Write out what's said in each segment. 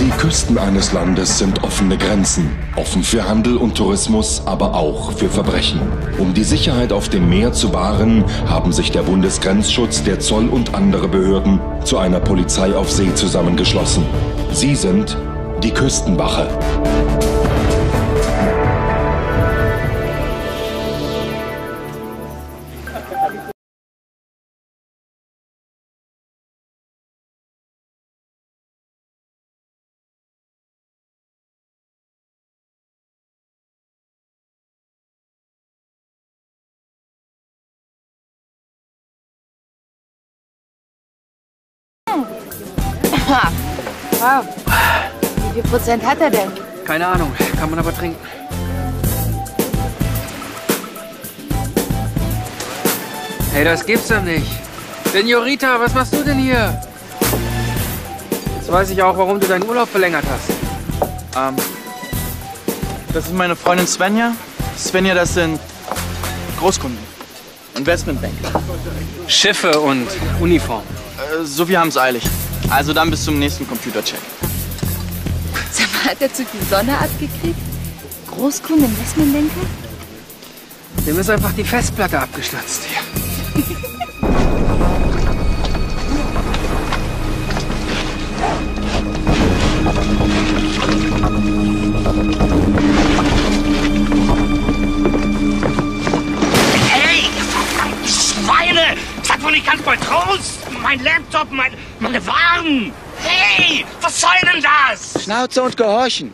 Die Küsten eines Landes sind offene Grenzen, offen für Handel und Tourismus, aber auch für Verbrechen. Um die Sicherheit auf dem Meer zu wahren, haben sich der Bundesgrenzschutz, der Zoll und andere Behörden zu einer Polizei auf See zusammengeschlossen. Sie sind die Küstenwache. Wow. Wie viel Prozent hat er denn? Keine Ahnung, kann man aber trinken. Hey, das gibt's doch nicht. Senorita, was machst du denn hier? Jetzt weiß ich auch, warum du deinen Urlaub verlängert hast. Das ist meine Freundin Svenja. Svenja, das sind Großkunden. Investmentbank. Schiffe und Uniform. So, wir haben's eilig. Also dann bis zum nächsten Computercheck. Sag mal, hat der Zug die Sonne abgekriegt? Großkunden, Investmentbanker? Dem ist einfach die Festplatte abgestürzt hier. Hey, Schweine! Das hat wohl nicht ganz bald raus! Mein Laptop, meine Waren! Hey, was soll denn das? Schnauze und gehorchen.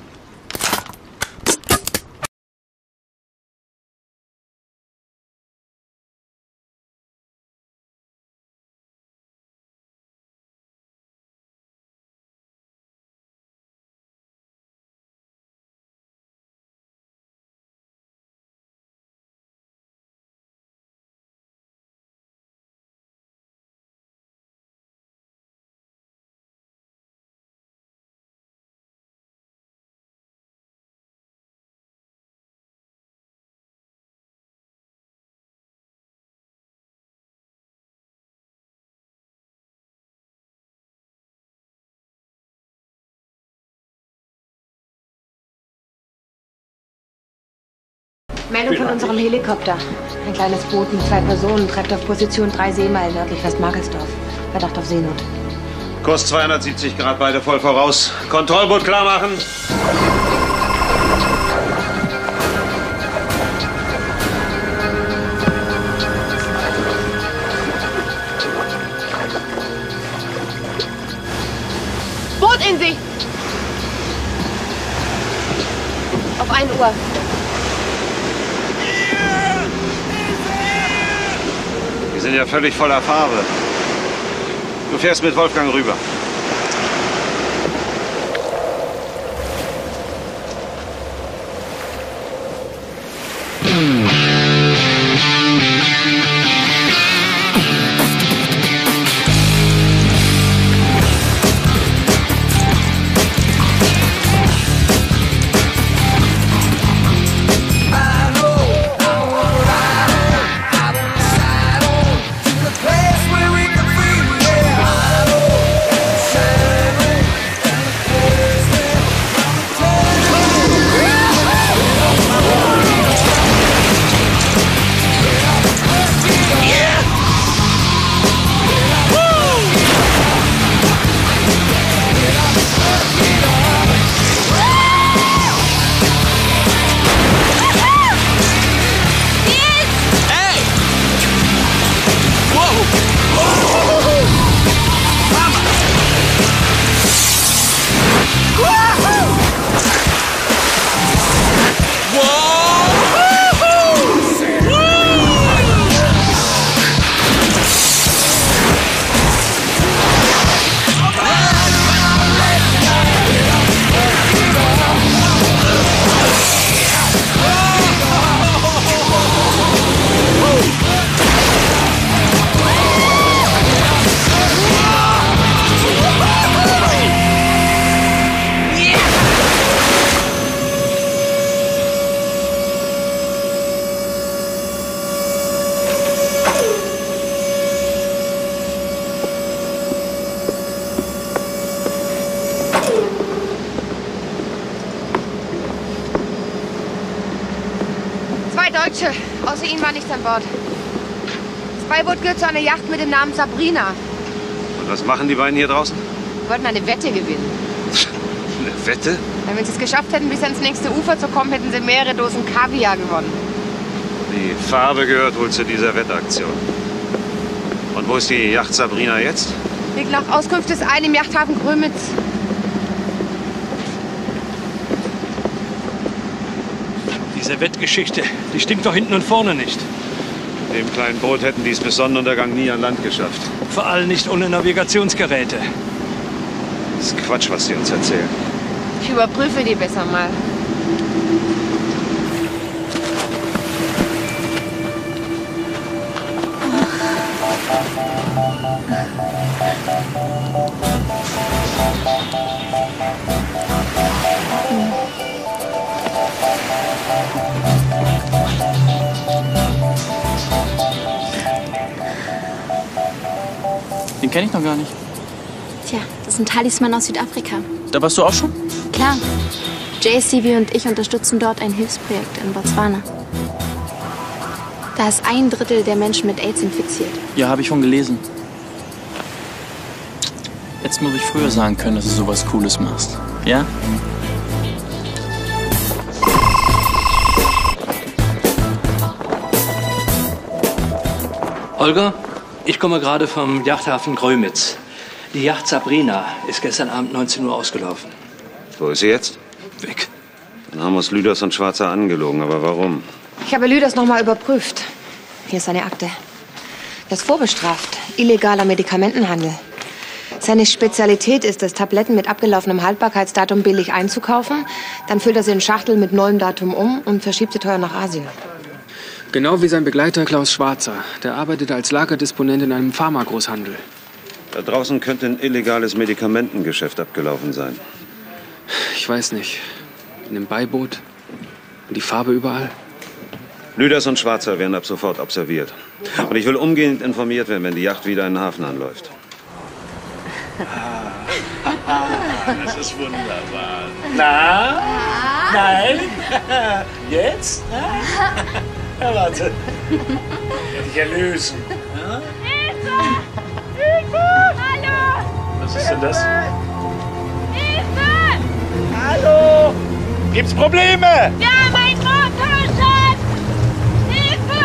Meldung von unserem Helikopter. Ein kleines Boot mit 2 Personen treibt auf Position 3 Seemeilen nördlich Westmarkelsdorf. Verdacht auf Seenot. Kurs 270 Grad, beide voll voraus. Kontrollboot klar machen. Boot in Sicht! Auf 1 Uhr. Wir sind ja völlig voller Farbe. Du fährst mit Wolfgang rüber. Deutsche. Außer ihm war nichts an Bord. Das Beiboot gehört zu einer Yacht mit dem Namen Sabrina. Und was machen die beiden hier draußen? Wir wollten eine Wette gewinnen. Eine Wette? Wenn sie es geschafft hätten, bis ans nächste Ufer zu kommen, hätten sie mehrere Dosen Kaviar gewonnen. Die Farbe gehört wohl zu dieser Wettaktion. Und wo ist die Yacht Sabrina jetzt? Liegt nach Auskunft des einen im Yachthafen Grömitz. Diese Wettgeschichte, die stimmt doch hinten und vorne nicht. Mit dem kleinen Boot hätten die es bis Sonnenuntergang nie an Land geschafft. Vor allem nicht ohne Navigationsgeräte. Das ist Quatsch, was die uns erzählen. Ich überprüfe die besser mal. Den kenne ich noch gar nicht. Tja, das ist ein Talisman aus Südafrika. Da warst du auch schon? Klar. JCB und ich unterstützen dort ein Hilfsprojekt in Botswana. Da ist 1/3 der Menschen mit AIDS infiziert. Ja, habe ich schon gelesen. Jetzt muss ich früher sagen können, dass du sowas Cooles machst. Ja? Olga, ich komme gerade vom Yachthafen Grömitz. Die Yacht Sabrina ist gestern Abend 19 Uhr ausgelaufen. Wo ist sie jetzt? Weg. Dann haben uns Lüders und Schwarzer angelogen, aber warum? Ich habe Lüders nochmal überprüft. Hier ist seine Akte. Er ist vorbestraft. Illegaler Medikamentenhandel. Seine Spezialität ist es, Tabletten mit abgelaufenem Haltbarkeitsdatum billig einzukaufen. Dann füllt er sie in Schachteln mit neuem Datum um und verschiebt sie teuer nach Asien. Genau wie sein Begleiter Klaus Schwarzer. Der arbeitete als Lagerdisponent in einem Pharmagroßhandel. Da draußen könnte ein illegales Medikamentengeschäft abgelaufen sein. Ich weiß nicht. In dem Beiboot? Und die Farbe überall? Lüders und Schwarzer werden ab sofort observiert. Und ich will umgehend informiert werden, wenn die Yacht wieder in den Hafen anläuft. Das ist wunderbar. Na? Nein? Jetzt? Ja, warte. Werde ich erlösen. Ja? Hilfe! Hilfe! Hallo! Was ist denn das? Hilfe! Hallo! Gibt's Probleme? Ja, mein Rohrpauschat! Hilfe!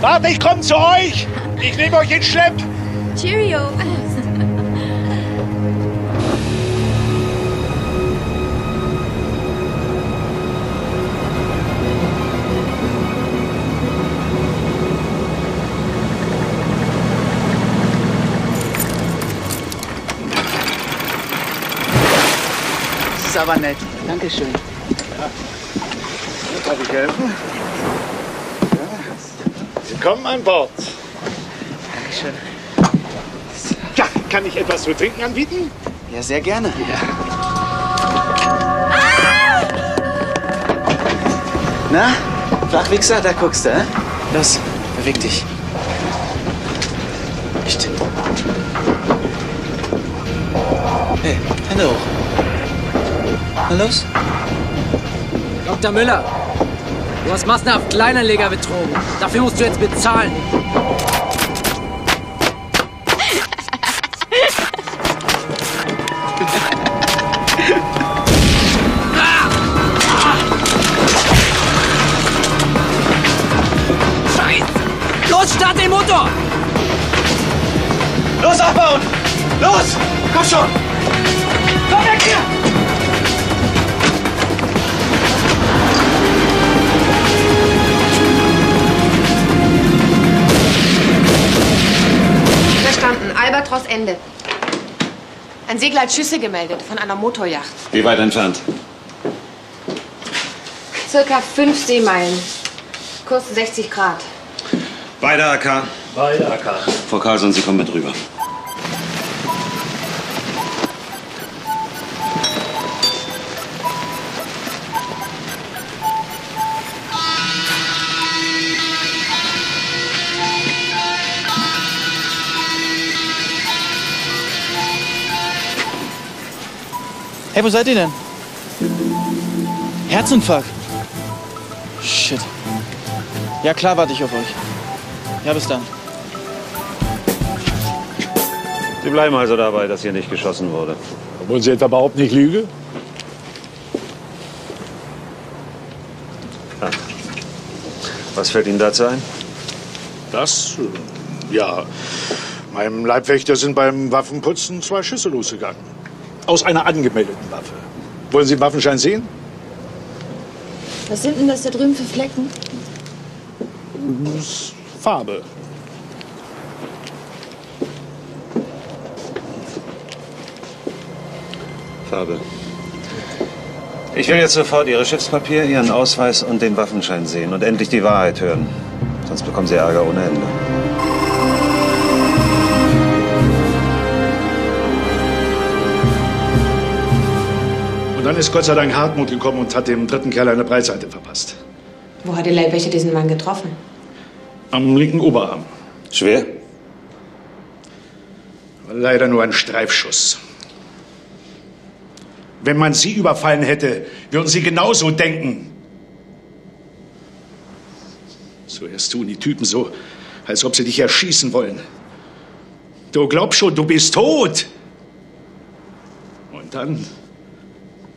Warte, ich komme zu euch! Ich nehme euch in Schlepp! Cheerio! Aber nett. Dankeschön. Ja. Darf ich helfen? Ja. Willkommen an Bord. Dankeschön. Ja, kann ich etwas zu trinken anbieten? Ja, sehr gerne. Ja. Ah! Na, Flachwichser, da guckst du, hä? Los, beweg dich. Echt. Hey, Hände hoch. Na los? Dr. Müller, du hast massenhaft Kleinanleger betrogen. Dafür musst du jetzt bezahlen. Scheiße! Los, start den Motor! Los, abbauen! Los! Komm schon! Komm weg hier! Albatros Ende. Ein Segler hat Schüsse gemeldet von einer Motorjacht. Wie weit entfernt? Circa 5 Seemeilen. Kurs 60 Grad. Beide AK. Beide AK. Frau Karlsson, Sie kommen mit rüber. Hey, wo seid ihr denn? Herzinfarkt. Shit. Ja, klar warte ich auf euch. Ja, bis dann. Sie bleiben also dabei, dass hier nicht geschossen wurde. Obwohl Sie etwa überhaupt nicht lüge? Ah. Was fällt Ihnen dazu ein? Das? Ja. Meinem Leibwächter sind beim Waffenputzen 2 Schüsse losgegangen. Aus einer angemeldeten Waffe. Wollen Sie den Waffenschein sehen? Was sind denn das da drüben für Flecken? Farbe. Farbe. Ich will jetzt sofort Ihre Schiffspapier, Ihren Ausweis und den Waffenschein sehen und endlich die Wahrheit hören. Sonst bekommen Sie Ärger ohne Ende. Und dann ist Gott sei Dank Hartmut gekommen und hat dem dritten Kerl eine Breitseite verpasst. Wo hat der Leibwächter diesen Mann getroffen? Am linken Oberarm. Schwer? Leider nur ein Streifschuss. Wenn man Sie überfallen hätte, würden Sie genauso denken. Zuerst tun die Typen so, als ob sie dich erschießen wollen. Du glaubst schon, du bist tot. Und dann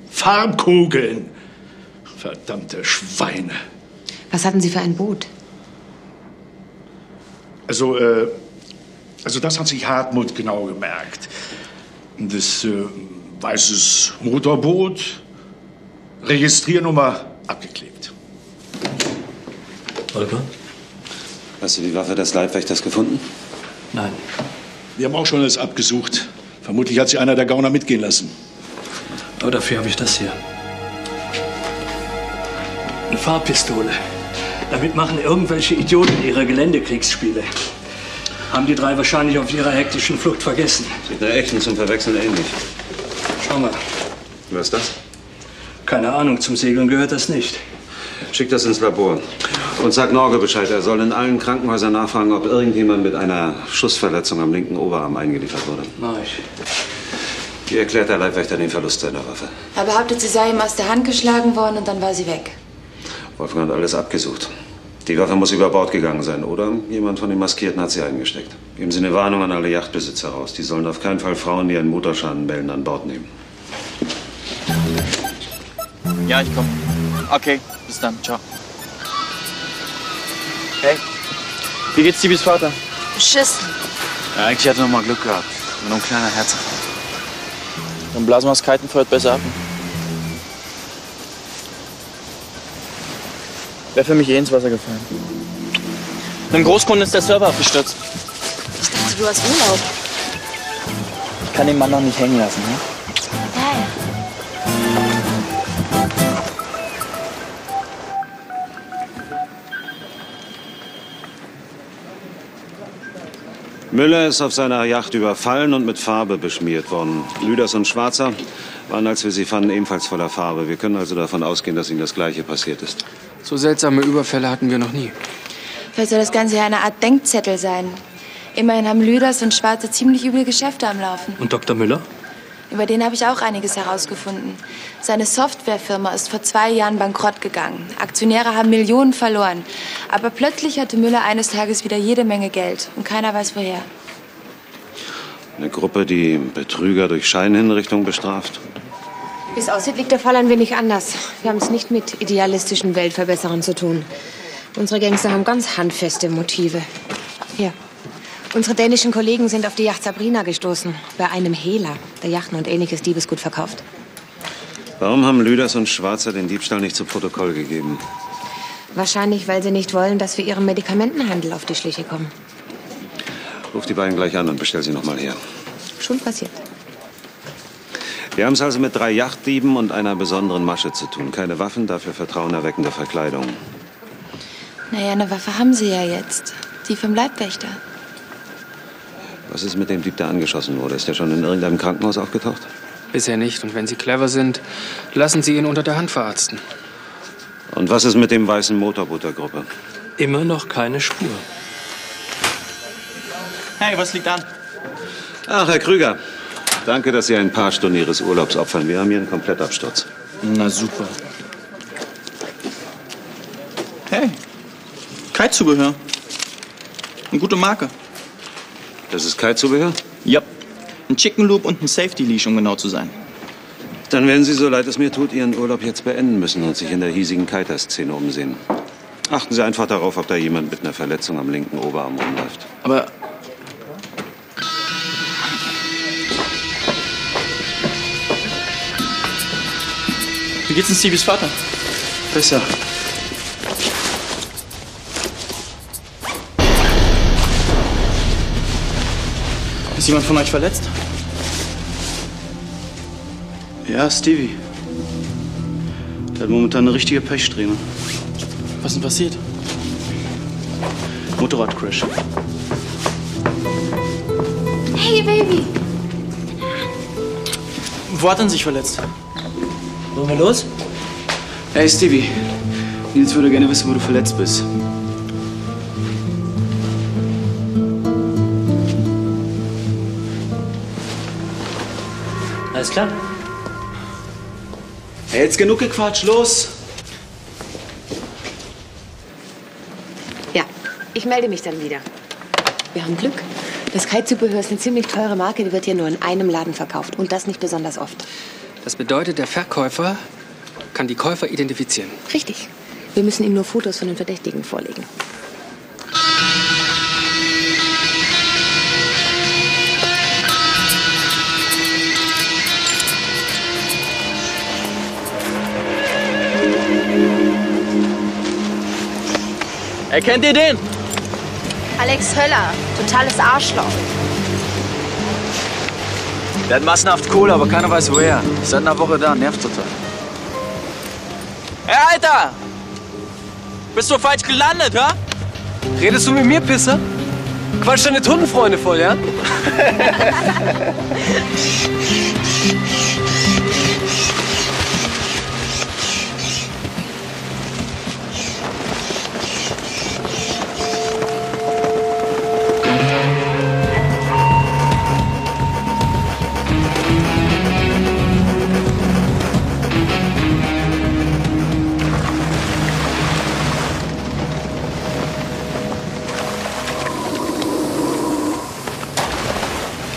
Farbkugeln. Verdammte Schweine. Was hatten Sie für ein Boot? Also das hat sich Hartmut genau gemerkt. Das weißes Motorboot, Registriernummer abgeklebt. Volker? Hast du die Waffe des Leibwächters gefunden? Nein. Wir haben auch schon alles abgesucht. Vermutlich hat sie einer der Gauner mitgehen lassen. Aber dafür habe ich das hier. Eine Farbpistole. Damit machen irgendwelche Idioten ihre Geländekriegsspiele. Haben die 3 wahrscheinlich auf ihrer hektischen Flucht vergessen. Mit einer echten zum Verwechseln ähnlich. Schau mal. Was ist das? Keine Ahnung, zum Segeln gehört das nicht. Schick das ins Labor und sag Norge Bescheid. Er soll in allen Krankenhäusern nachfragen, ob irgendjemand mit einer Schussverletzung am linken Oberarm eingeliefert wurde. Mach ich. Wie erklärt der Leibwächter den Verlust seiner Waffe? Er behauptet, sie sei ihm aus der Hand geschlagen worden und dann war sie weg. Wolfgang hat alles abgesucht. Die Waffe muss über Bord gegangen sein, oder? Jemand von den Maskierten hat sie eingesteckt. Geben Sie eine Warnung an alle Yachtbesitzer raus. Die sollen auf keinen Fall Frauen, die einen Motorschaden melden, an Bord nehmen. Ja, ich komme. Okay, bis dann. Ciao. Hey, wie geht's Stevys Vater? Beschissen. Ja, eigentlich hatte er noch mal Glück gehabt. Nur ein kleiner Herzinfarkt. Dann blasen wir das Kitenfeuer besser ab. Wäre für mich eh ins Wasser gefallen. Einem Großkunden ist der Server abgestürzt. Ich dachte, du hast Urlaub. Ich kann den Mann noch nicht hängen lassen, ne? Nein. Müller ist auf seiner Yacht überfallen und mit Farbe beschmiert worden. Lüders und Schwarzer waren, als wir sie fanden, ebenfalls voller Farbe. Wir können also davon ausgehen, dass ihnen das Gleiche passiert ist. So seltsame Überfälle hatten wir noch nie. Vielleicht soll das Ganze ja eine Art Denkzettel sein. Immerhin haben Lüders und Schwarzer ziemlich üble Geschäfte am Laufen. Und Dr. Müller? Über den habe ich auch einiges herausgefunden. Seine Softwarefirma ist vor 2 Jahren bankrott gegangen. Aktionäre haben Millionen verloren. Aber plötzlich hatte Müller eines Tages wieder jede Menge Geld. Und keiner weiß, woher. Eine Gruppe, die Betrüger durch Scheinhinrichtung bestraft. Wie es aussieht, liegt der Fall ein wenig anders. Wir haben es nicht mit idealistischen Weltverbesserern zu tun. Unsere Gangster haben ganz handfeste Motive. Hier. Unsere dänischen Kollegen sind auf die Yacht Sabrina gestoßen. Bei einem Hehler, der Yachten und ähnliches Diebesgut verkauft. Warum haben Lüders und Schwarzer den Diebstahl nicht zu Protokoll gegeben? Wahrscheinlich, weil sie nicht wollen, dass wir ihrem Medikamentenhandel auf die Schliche kommen. Ruf die beiden gleich an und bestell sie noch mal her. Schon passiert. Wir haben es also mit 3 Yachtdieben und einer besonderen Masche zu tun. Keine Waffen, dafür vertrauenerweckende Verkleidung. Naja, eine Waffe haben sie ja jetzt. Die vom Leibwächter. Was ist mit dem Dieb, der angeschossen wurde? Ist der schon in irgendeinem Krankenhaus aufgetaucht? Bisher nicht. Und wenn Sie clever sind, lassen Sie ihn unter der Hand verarzten. Und was ist mit dem weißen Motorboot der Gruppe? Immer noch keine Spur. Hey, was liegt an? Ach, Herr Krüger. Danke, dass Sie ein paar Stunden Ihres Urlaubs opfern. Wir haben hier einen Komplettabsturz. Na super. Hey, Kai-Zubehör. Eine gute Marke. Das ist Kai-Zubehör? Ja. Ein Chicken Loop und ein Safety Leash, um genau zu sein. Dann werden Sie, so leid es mir tut, Ihren Urlaub jetzt beenden müssen und sich in der hiesigen Kiter-Szene umsehen. Achten Sie einfach darauf, ob da jemand mit einer Verletzung am linken Oberarm rumläuft. Aber... Wie geht's denn Stevies Vater? Besser. Ist jemand von euch verletzt? Ja, Stevie. Der hat momentan eine richtige Pechsträhne. Was ist denn passiert? Motorradcrash. Hey, Baby! Wo hat er sich verletzt? Wollen wir los? Hey, Stevie. Nils würde gerne wissen, wo du verletzt bist. Alles klar. Hey, jetzt genug gequatscht, los! Ja, ich melde mich dann wieder. Wir haben Glück. Das Kai-Zubehör ist eine ziemlich teure Marke, die wird hier nur in einem Laden verkauft und das nicht besonders oft. Das bedeutet, der Verkäufer kann die Käufer identifizieren. Richtig. Wir müssen ihm nur Fotos von den Verdächtigen vorlegen. Erkennt ihr den? Alex Höller, totales Arschloch. Der hat massenhaft Kohle, aber keiner weiß woher. Ist seit einer Woche da, nervt total. Hey, Alter! Bist du falsch gelandet, hä? Redest du mit mir, Pisser? Quatsch deine Tundenfreunde voll, ja?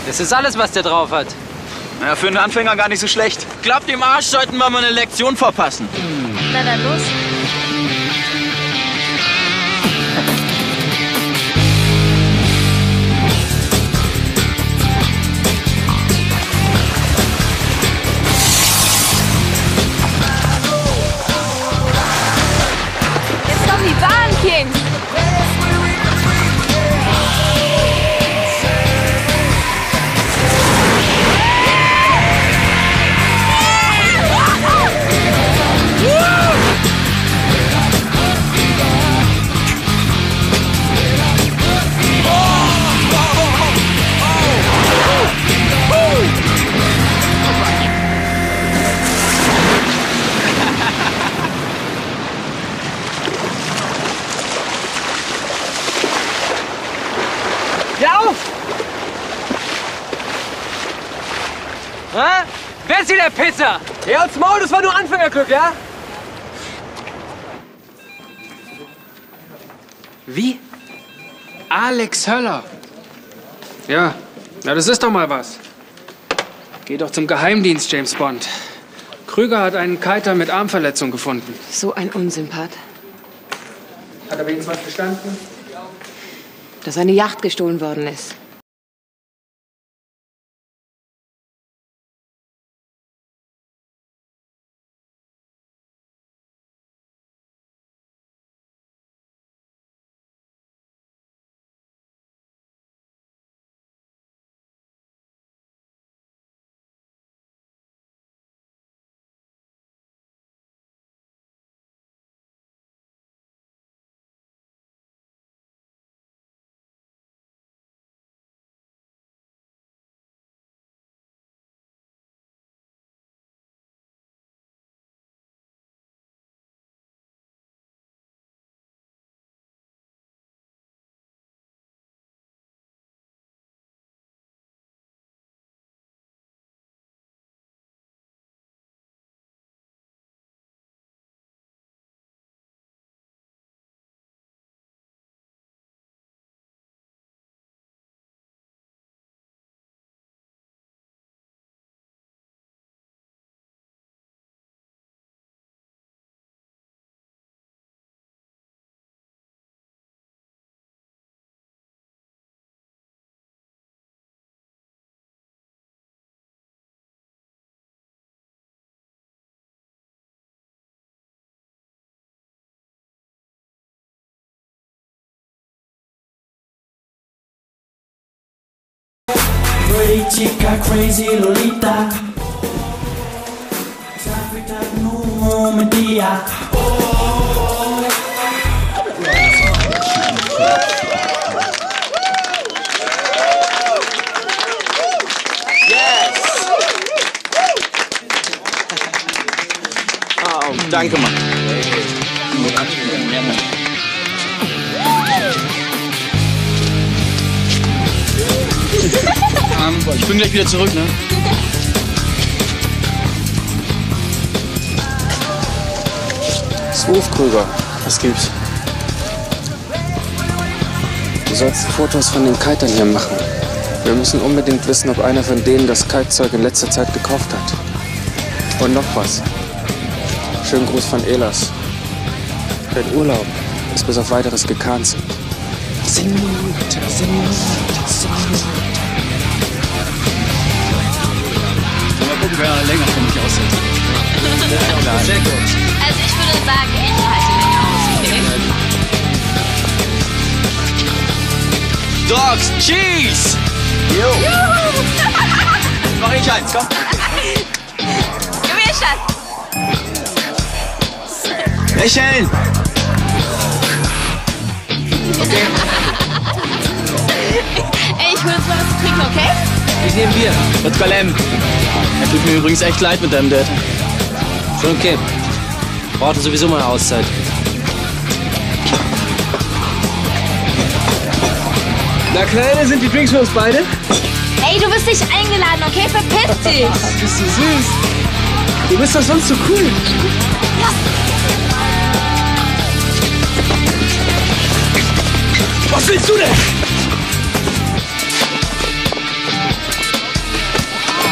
Das ist alles, was der drauf hat. Naja, für einen Anfänger gar nicht so schlecht. Glaubt dem Arsch sollten wir mal eine Lektion verpassen. Na dann los. Jetzt kommt die Bahn, Kind. Wer ist hier der Pisser? Ja, und Maul, das war nur Anfängerglück, ja? Wie? Alex Höller. Ja, na das ist doch mal was. Geh doch zum Geheimdienst, James Bond. Krüger hat einen Kiter mit Armverletzung gefunden. So ein Unsympath. Hat er wenigstens was verstanden? Dass eine Yacht gestohlen worden ist. Pretty Chica, Crazy Lolita. Yes! Oh, danke, Mann. Ich bin gleich wieder zurück, ne? Ruf Krüger, was gibt's? Du sollst Fotos von den Kitern hier machen. Wir müssen unbedingt wissen, ob einer von denen das Kitezeug in letzter Zeit gekauft hat. Und noch was. Schönen Gruß von Elas. Kein Urlaub ist bis auf weiteres gecancelt. Mal gucken, wer länger für mich aushält. Sehr gut. Also ich würde sagen, ich halte mich aus, okay? Dogs, Cheese! Jo! Juhu! Mach ich eins, komm! Gib mir Schatz! Lächeln! Okay. Ey, ich hol uns mal was zu trinken, okay? Ich nehme Bier. Let's go, Lem. Er tut mir übrigens echt leid mit deinem Dad. Schon okay. Brauchte sowieso mal eine Auszeit. Na Kleine, sind die Drinks für uns beide? Ey, du bist nicht eingeladen, okay? Verpiss dich! Bist du süß! Du bist doch sonst so cool! Ja. Was willst du denn?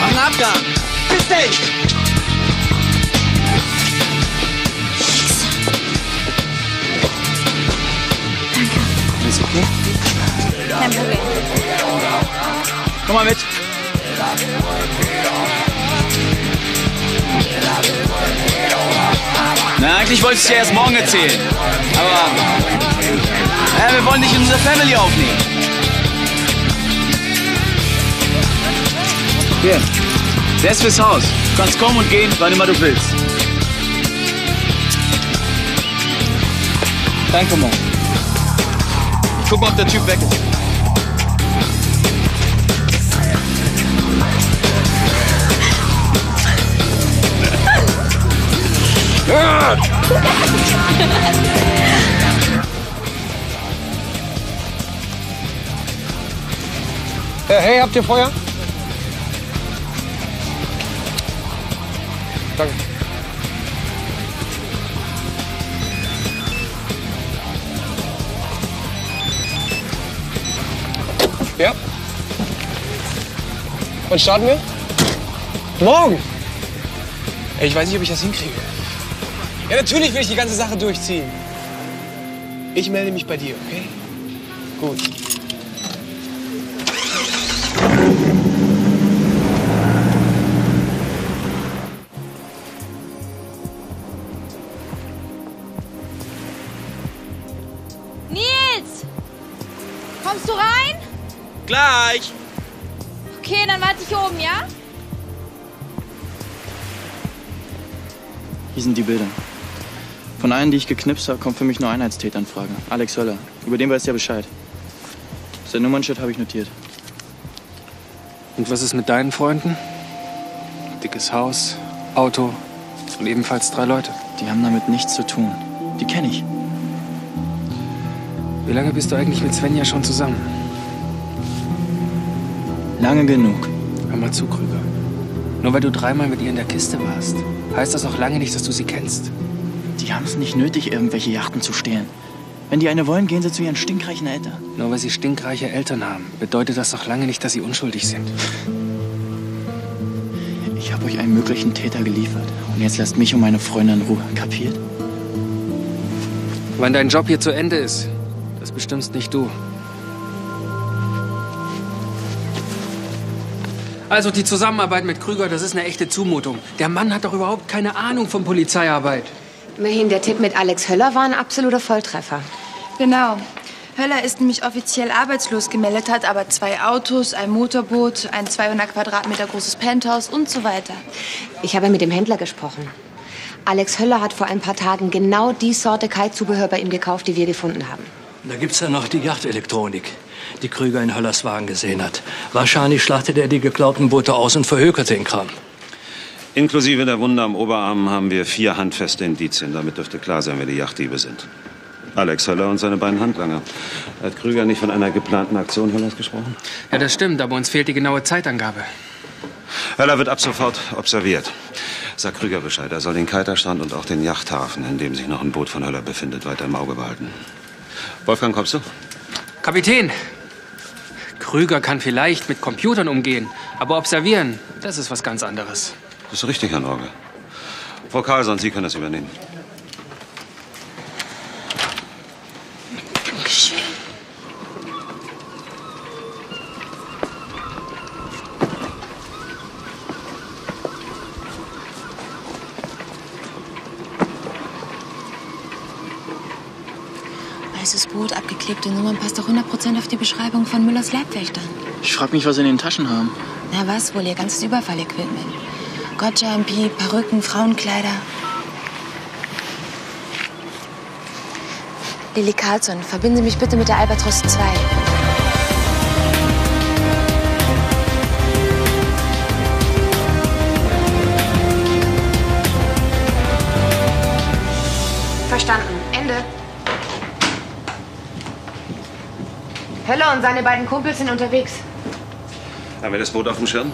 Mach einen Abgang! Bis dich! Okay. Kein Problem. Komm mal mit. Na, eigentlich wollte ich dir erst morgen erzählen. Aber wir wollen dich in unsere Family aufnehmen. Hier, der ist fürs Haus. Du kannst kommen und gehen, wann immer du willst. Danke, Mom. Guck mal, ob der Typ weg ist. Hey, habt ihr Feuer? Danke. Ja. Wann starten wir? Morgen! Ey, ich weiß nicht, ob ich das hinkriege. Ja, natürlich will ich die ganze Sache durchziehen. Ich melde mich bei dir, okay? Gut. Nils! Kommst du rein? Gleich! Okay, dann warte ich hier oben, ja? Hier sind die Bilder. Von allen, die ich geknipst habe, kommt für mich nur Einheitstäter in Frage. Alex Höller. Über den weißt du ja Bescheid. Sein Nummernschild habe ich notiert. Und was ist mit deinen Freunden? Dickes Haus, Auto und ebenfalls 3 Leute. Die haben damit nichts zu tun. Die kenne ich. Wie lange bist du eigentlich mit Svenja schon zusammen? Lange genug. Hör mal zu, Krüger. Nur weil du 3-mal mit ihr in der Kiste warst, heißt das noch lange nicht, dass du sie kennst. Die haben es nicht nötig, irgendwelche Yachten zu stehlen. Wenn die eine wollen, gehen sie zu ihren stinkreichen Eltern. Nur weil sie stinkreiche Eltern haben, bedeutet das noch lange nicht, dass sie unschuldig sind. Ich habe euch einen möglichen Täter geliefert. Und jetzt lasst mich und meine Freunde in Ruhe. Kapiert? Wann dein Job hier zu Ende ist, das bestimmst nicht du. Also die Zusammenarbeit mit Krüger, das ist eine echte Zumutung. Der Mann hat doch überhaupt keine Ahnung von Polizeiarbeit. Immerhin, der Tipp mit Alex Höller war ein absoluter Volltreffer. Genau. Höller ist nämlich offiziell arbeitslos gemeldet, hat aber 2 Autos, ein Motorboot, ein 200 Quadratmeter großes Penthouse und so weiter. Ich habe mit dem Händler gesprochen. Alex Höller hat vor ein paar Tagen genau die Sorte Kai-Zubehör bei ihm gekauft, die wir gefunden haben. Da gibt's ja noch die Yachtelektronik, die Krüger in Höllers Wagen gesehen hat. Wahrscheinlich schlachtet er die geklauten Boote aus und verhökerte den Kram. Inklusive der Wunde am Oberarm haben wir 4 handfeste Indizien. Damit dürfte klar sein, wer die Yachtdiebe sind. Alex Höller und seine beiden Handlanger. Hat Krüger nicht von einer geplanten Aktion Höllers gesprochen? Ja, das stimmt, aber uns fehlt die genaue Zeitangabe. Höller wird ab sofort observiert. Sagt Krüger Bescheid. Er soll den Kajterstrand und auch den Yachthafen, in dem sich noch ein Boot von Höller befindet, weiter im Auge behalten. Wolfgang, kommst du? Kapitän! Krüger kann vielleicht mit Computern umgehen, aber observieren, das ist was ganz anderes. Das ist richtig, Herr Norge. Frau Karlsson, Sie können das übernehmen. Dankeschön. Weißes Boot, abgeklebte Nummern, passt doch 100% auf die Beschreibung von Müllers Leibwächtern. Ich frag mich, was sie in den Taschen haben. Na was wohl, ihr ganzes Überfallequipment. Gotcha-MP, Perücken, Frauenkleider. Lili Karlsson, verbinden Sie mich bitte mit der Albatros 2. Verstanden. Ende. Höller und seine beiden Kumpels sind unterwegs. Haben wir das Boot auf dem Schirm?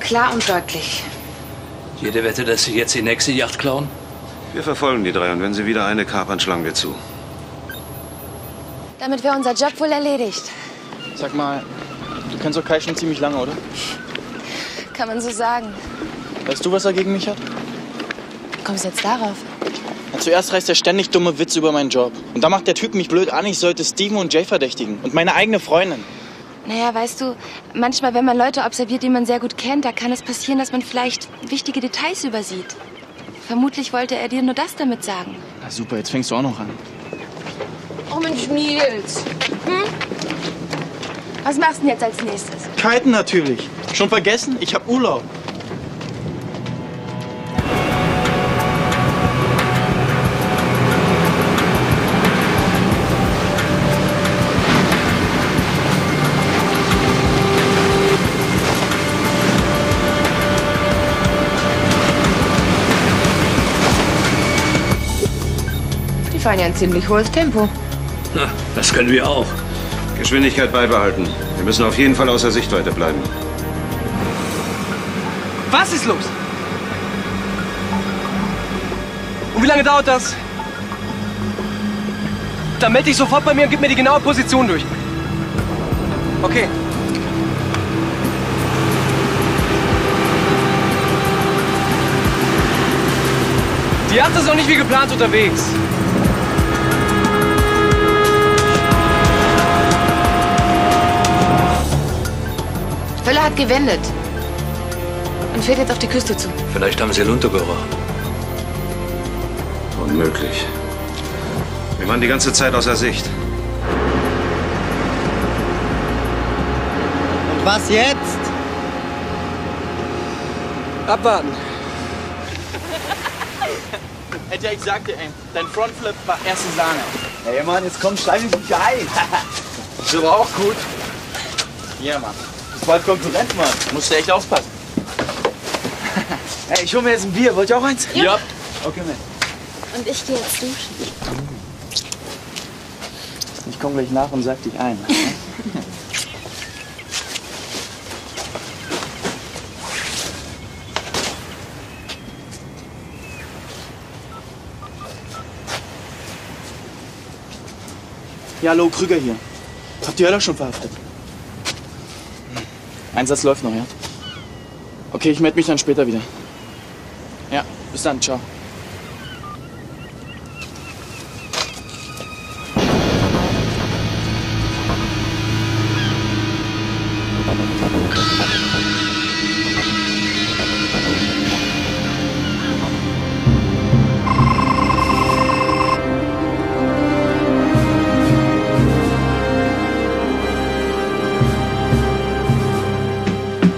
Klar und deutlich. Jede Wette, dass Sie jetzt die nächste Yacht klauen? Wir verfolgen die 3 und wenn Sie wieder eine kapern, schlagen wir zu. Damit wäre unser Job wohl erledigt. Sag mal, du kennst doch Kai schon ziemlich lange, oder? Kann man so sagen. Weißt du, was er gegen mich hat? Wie kommst du jetzt darauf? Na, zuerst reißt er ständig dumme Witze über meinen Job. Und dann macht der Typ mich blöd an, ich sollte Steven und Jay verdächtigen. Und meine eigene Freundin. Naja, weißt du, manchmal, wenn man Leute observiert, die man sehr gut kennt, da kann es passieren, dass man vielleicht wichtige Details übersieht. Vermutlich wollte er dir nur das damit sagen. Na super, jetzt fängst du auch noch an. Oh Mensch, Nils. Hm? Was machst du denn jetzt als nächstes? Kiten natürlich. Schon vergessen? Ich hab Urlaub. Wir fahren ja ein ziemlich hohes Tempo. Na, das können wir auch. Geschwindigkeit beibehalten. Wir müssen auf jeden Fall außer Sichtweite bleiben. Was ist los? Und wie lange dauert das? Dann melde dich sofort bei mir und gib mir die genaue Position durch. Okay. Die Yacht ist noch nicht wie geplant unterwegs. Höller hat gewendet und fährt jetzt auf die Küste zu. Vielleicht haben sie Lunterbohrer. Unmöglich. Wir waren die ganze Zeit außer Sicht. Und was jetzt? Abwarten. Hätte ja, ich sagte, ey, dein Frontflip war erste Sahne. Hey Mann, jetzt komm, schleim dich nicht ein. Ist aber auch gut. Ja, Mann. Bald Konkurrent, Mann. Musst du echt aufpassen. Hey, ich hol mir jetzt ein Bier. Wollt ihr auch eins? Ja. Ja. Okay, man. Und ich gehe jetzt duschen. Ich komme gleich nach und sag dich ein. Ja, hallo, Krüger hier. Habt ihr Höller schon verhaftet? Einsatz läuft noch, ja? Okay, ich melde mich dann später wieder. Ja, bis dann, ciao.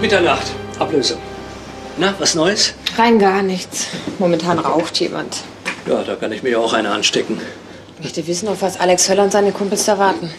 Mitternacht. Ablösung. Na, was Neues? Rein gar nichts. Momentan raucht jemand. Ja, da kann ich mir auch eine anstecken. Ich möchte wissen, auf was Alex Höller und seine Kumpels da warten.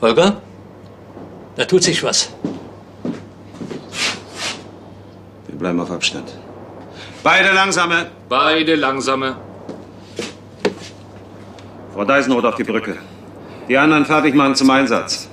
Volker? Da tut sich was. Wir bleiben auf Abstand. Beide langsame! Beide langsame! Frau Deisenroth auf die Brücke. Die anderen fertig machen zum Einsatz.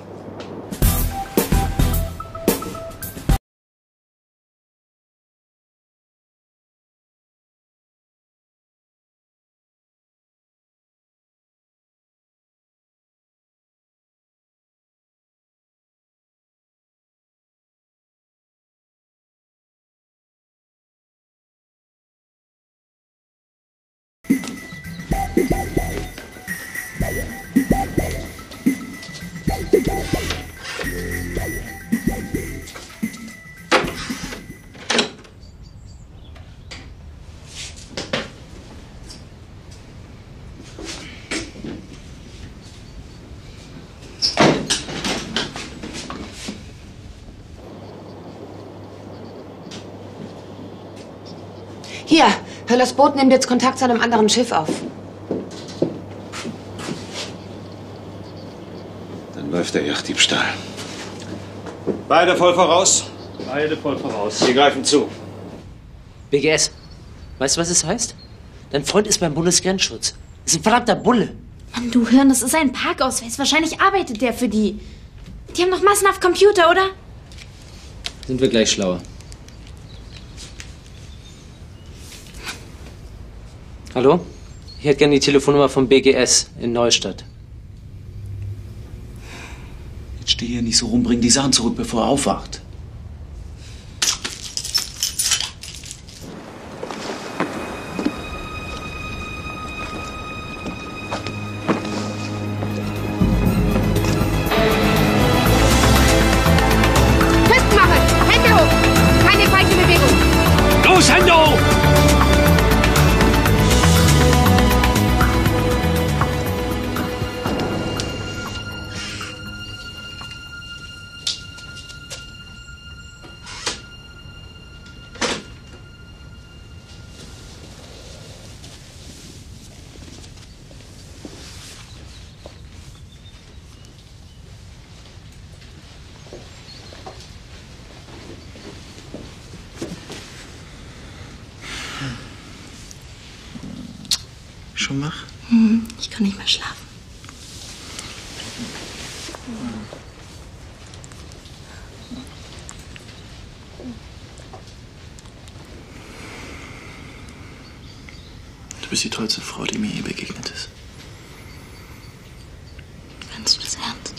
Hier, Höllers Boot nimmt jetzt Kontakt zu einem anderen Schiff auf. Dann läuft der Yachtdiebstahl. Beide voll voraus. Beide voll voraus. Wir greifen zu. BGS, weißt du, was es heißt? Dein Freund ist beim Bundesgrenzschutz. Ist ein verdammter Bulle. Mann, du Hirn, das ist ein Parkausweis. Wahrscheinlich arbeitet der für die. Die haben noch massenhaft Computer, oder? Sind wir gleich schlauer. Hallo? Ich hätte gerne die Telefonnummer von BGS in Neustadt. Jetzt steh hier nicht so rum, bring die Sachen zurück, bevor er aufwacht. Ich kann nicht mehr schlafen. Du bist die tollste Frau, die mir je begegnet ist. Meinst du das ernst?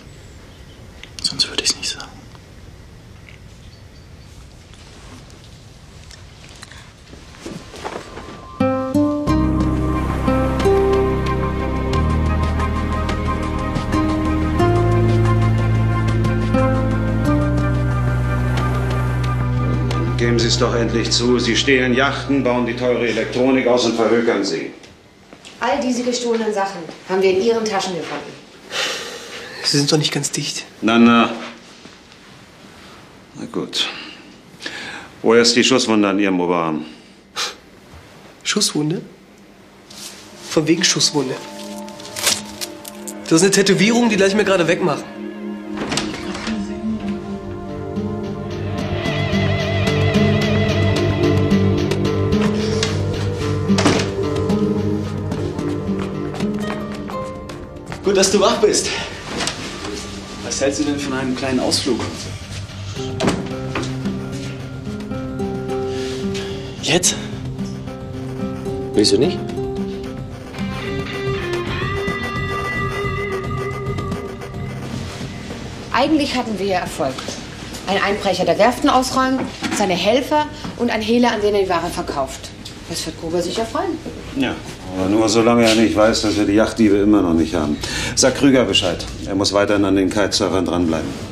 Sonst würde ich es nicht sagen. Sie es doch endlich zu. Sie stehlen Yachten, bauen die teure Elektronik aus und verhökern sie. All diese gestohlenen Sachen haben wir in Ihren Taschen gefunden. Sie sind doch nicht ganz dicht. Na, na. Na gut. Woher ist die Schusswunde an Ihrem Oberarm? Schusswunde? Von wegen Schusswunde. Das ist eine Tätowierung, die gleich mir gerade wegmachen. Gut, dass du wach bist. Was hältst du denn von einem kleinen Ausflug? Jetzt? Willst du nicht? Eigentlich hatten wir ja Erfolg. Ein Einbrecher der Werften ausräumen, seine Helfer und ein Hehler, an den er die Ware verkauft. Das wird Gruber sicher freuen. Ja, aber nur solange er nicht weiß, dass wir die Yachtdiebe immer noch nicht haben. Sag Krüger Bescheid. Er muss weiterhin an den Kitesurfern dranbleiben.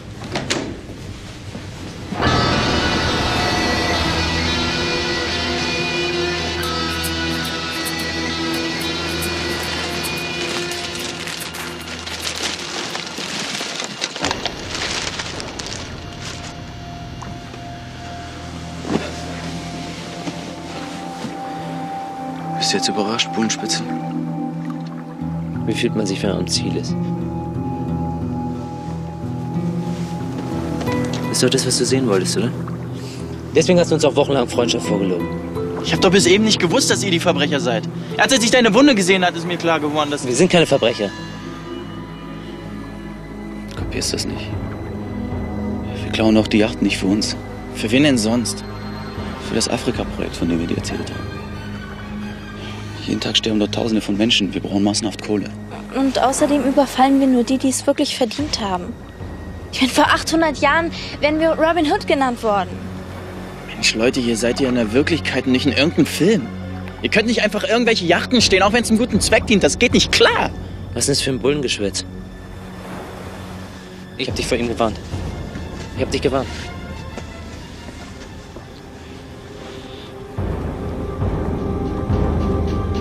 Jetzt überrascht, Bullenspitzen? Wie fühlt man sich, wenn man am Ziel ist? Ist doch das, was du sehen wolltest, oder? Deswegen hast du uns auch wochenlang Freundschaft vorgelogen. Ich hab doch bis eben nicht gewusst, dass ihr die Verbrecher seid. Als ich deine Wunde gesehen hat, ist mir klar geworden, dass... Wir sind keine Verbrecher. Kapierst das nicht? Wir klauen auch die Yacht nicht für uns. Für wen denn sonst? Für das Afrika-Projekt, von dem wir dir erzählt haben. Jeden Tag sterben dort Tausende von Menschen. Wir brauchen massenhaft Kohle. Und außerdem überfallen wir nur die, die es wirklich verdient haben. Ich meine, vor 800 Jahren wären wir Robin Hood genannt worden. Mensch, Leute, hier seid ihr in der Wirklichkeit und nicht in irgendeinem Film. Ihr könnt nicht einfach irgendwelche Yachten stehen, auch wenn es einem guten Zweck dient. Das geht nicht klar. Was ist das für ein Bullengeschwätz? Ich hab dich vor ihm gewarnt. Ich hab dich gewarnt.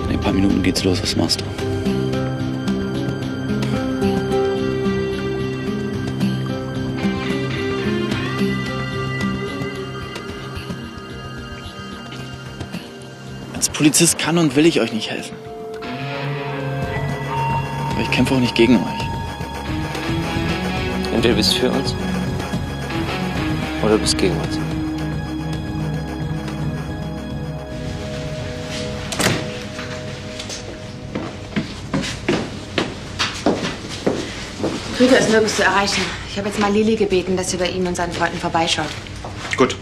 In ein paar Minuten geht's los, was machst du? Als Polizist kann und will ich euch nicht helfen. Aber ich kämpfe auch nicht gegen euch. Entweder du bist für uns oder du bist gegen uns. Krüger ist nirgends zu erreichen. Ich habe jetzt mal Lili gebeten, dass sie bei ihm und seinen Freunden vorbeischaut. Gut.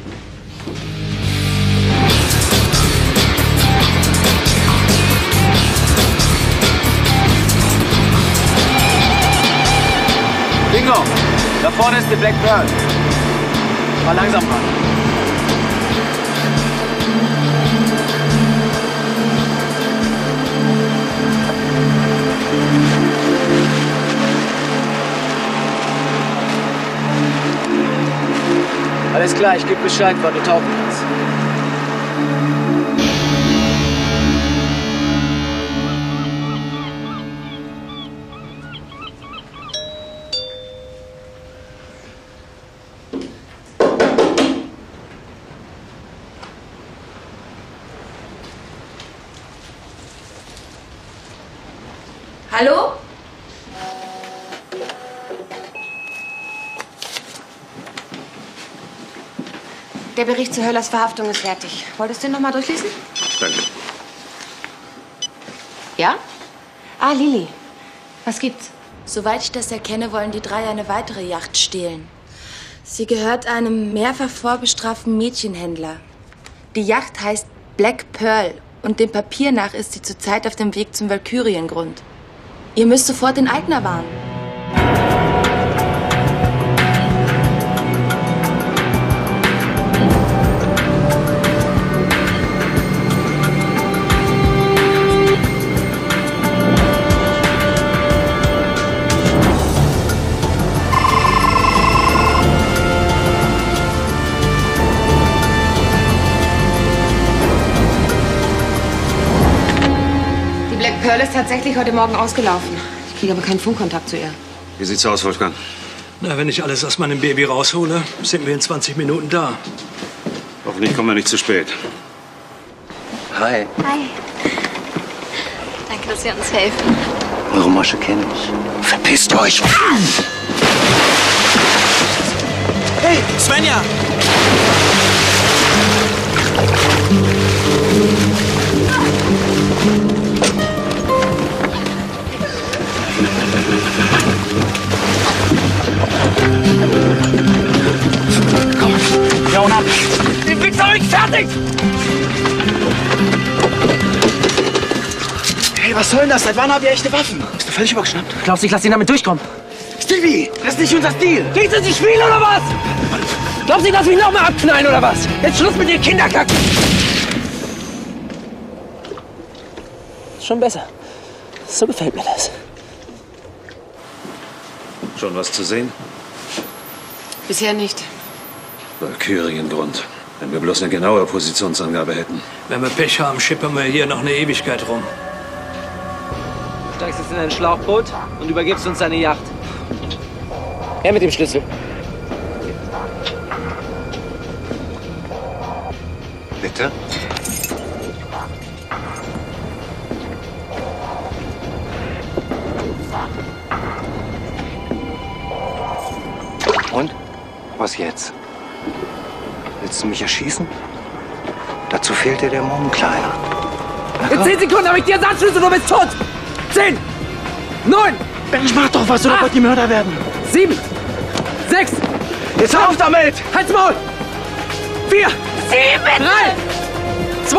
Bingo! Da vorne ist die Black Bird. Mal langsam ran. Alles klar, ich gebe Bescheid, wann du tauchen kannst. Hallo? Der Bericht zu Höllers Verhaftung ist fertig. Wolltest du ihn noch mal durchlesen? Danke. Ja? Ah, Lili. Was gibt's? Soweit ich das erkenne, wollen die drei eine weitere Yacht stehlen. Sie gehört einem mehrfach vorbestraften Mädchenhändler. Die Yacht heißt Black Pearl und dem Papier nach ist sie zurzeit auf dem Weg zum Walkürengrund. Ihr müsst sofort den Eigner warnen. Pearl ist tatsächlich heute Morgen ausgelaufen. Ich kriege aber keinen Funkkontakt zu ihr. Wie sieht's aus, Wolfgang? Na, wenn ich alles aus meinem Baby raushole, sind wir in 20 Minuten da. Hoffentlich kommen wir nicht zu spät. Hi. Hi. Danke, dass ihr uns helfen. Eure Masche kenne ich. Verpisst euch! Hey, Svenja! Komm, hauen ab! Ich bin noch nicht fertig! Hey, was soll denn das? Seit wann habt ihr echte Waffen? Bist du völlig übergeschnappt? Glaubst du, ich lasse ihn damit durchkommen? Stevie, das ist nicht unser Stil. Geht's ins Spiel oder was? Glaubt ihr, dass mich nochmal abknallen oder was? Jetzt Schluss mit den Kinderkacken. Ist schon besser. So gefällt mir das. Schon was zu sehen? Bisher nicht. Walkürengrund. Wenn wir bloß eine genaue Positionsangabe hätten. Wenn wir Pech haben, schippern wir hier noch eine Ewigkeit rum. Du steigst jetzt in ein Schlauchboot und übergibst uns deine Yacht. Er mit dem Schlüssel. Bitte? Und? Was jetzt? Willst du mich erschießen? Dazu fehlt dir der Mummenkleider. In 10 Sekunden habe ich dir Ersatzschlüssel, du bist tot! 10, 9. Mensch, mach doch was, oder wollt die Mörder werden? 7, 6. Jetzt auf damit! Halt's Maul! 4, 7, 3, 2.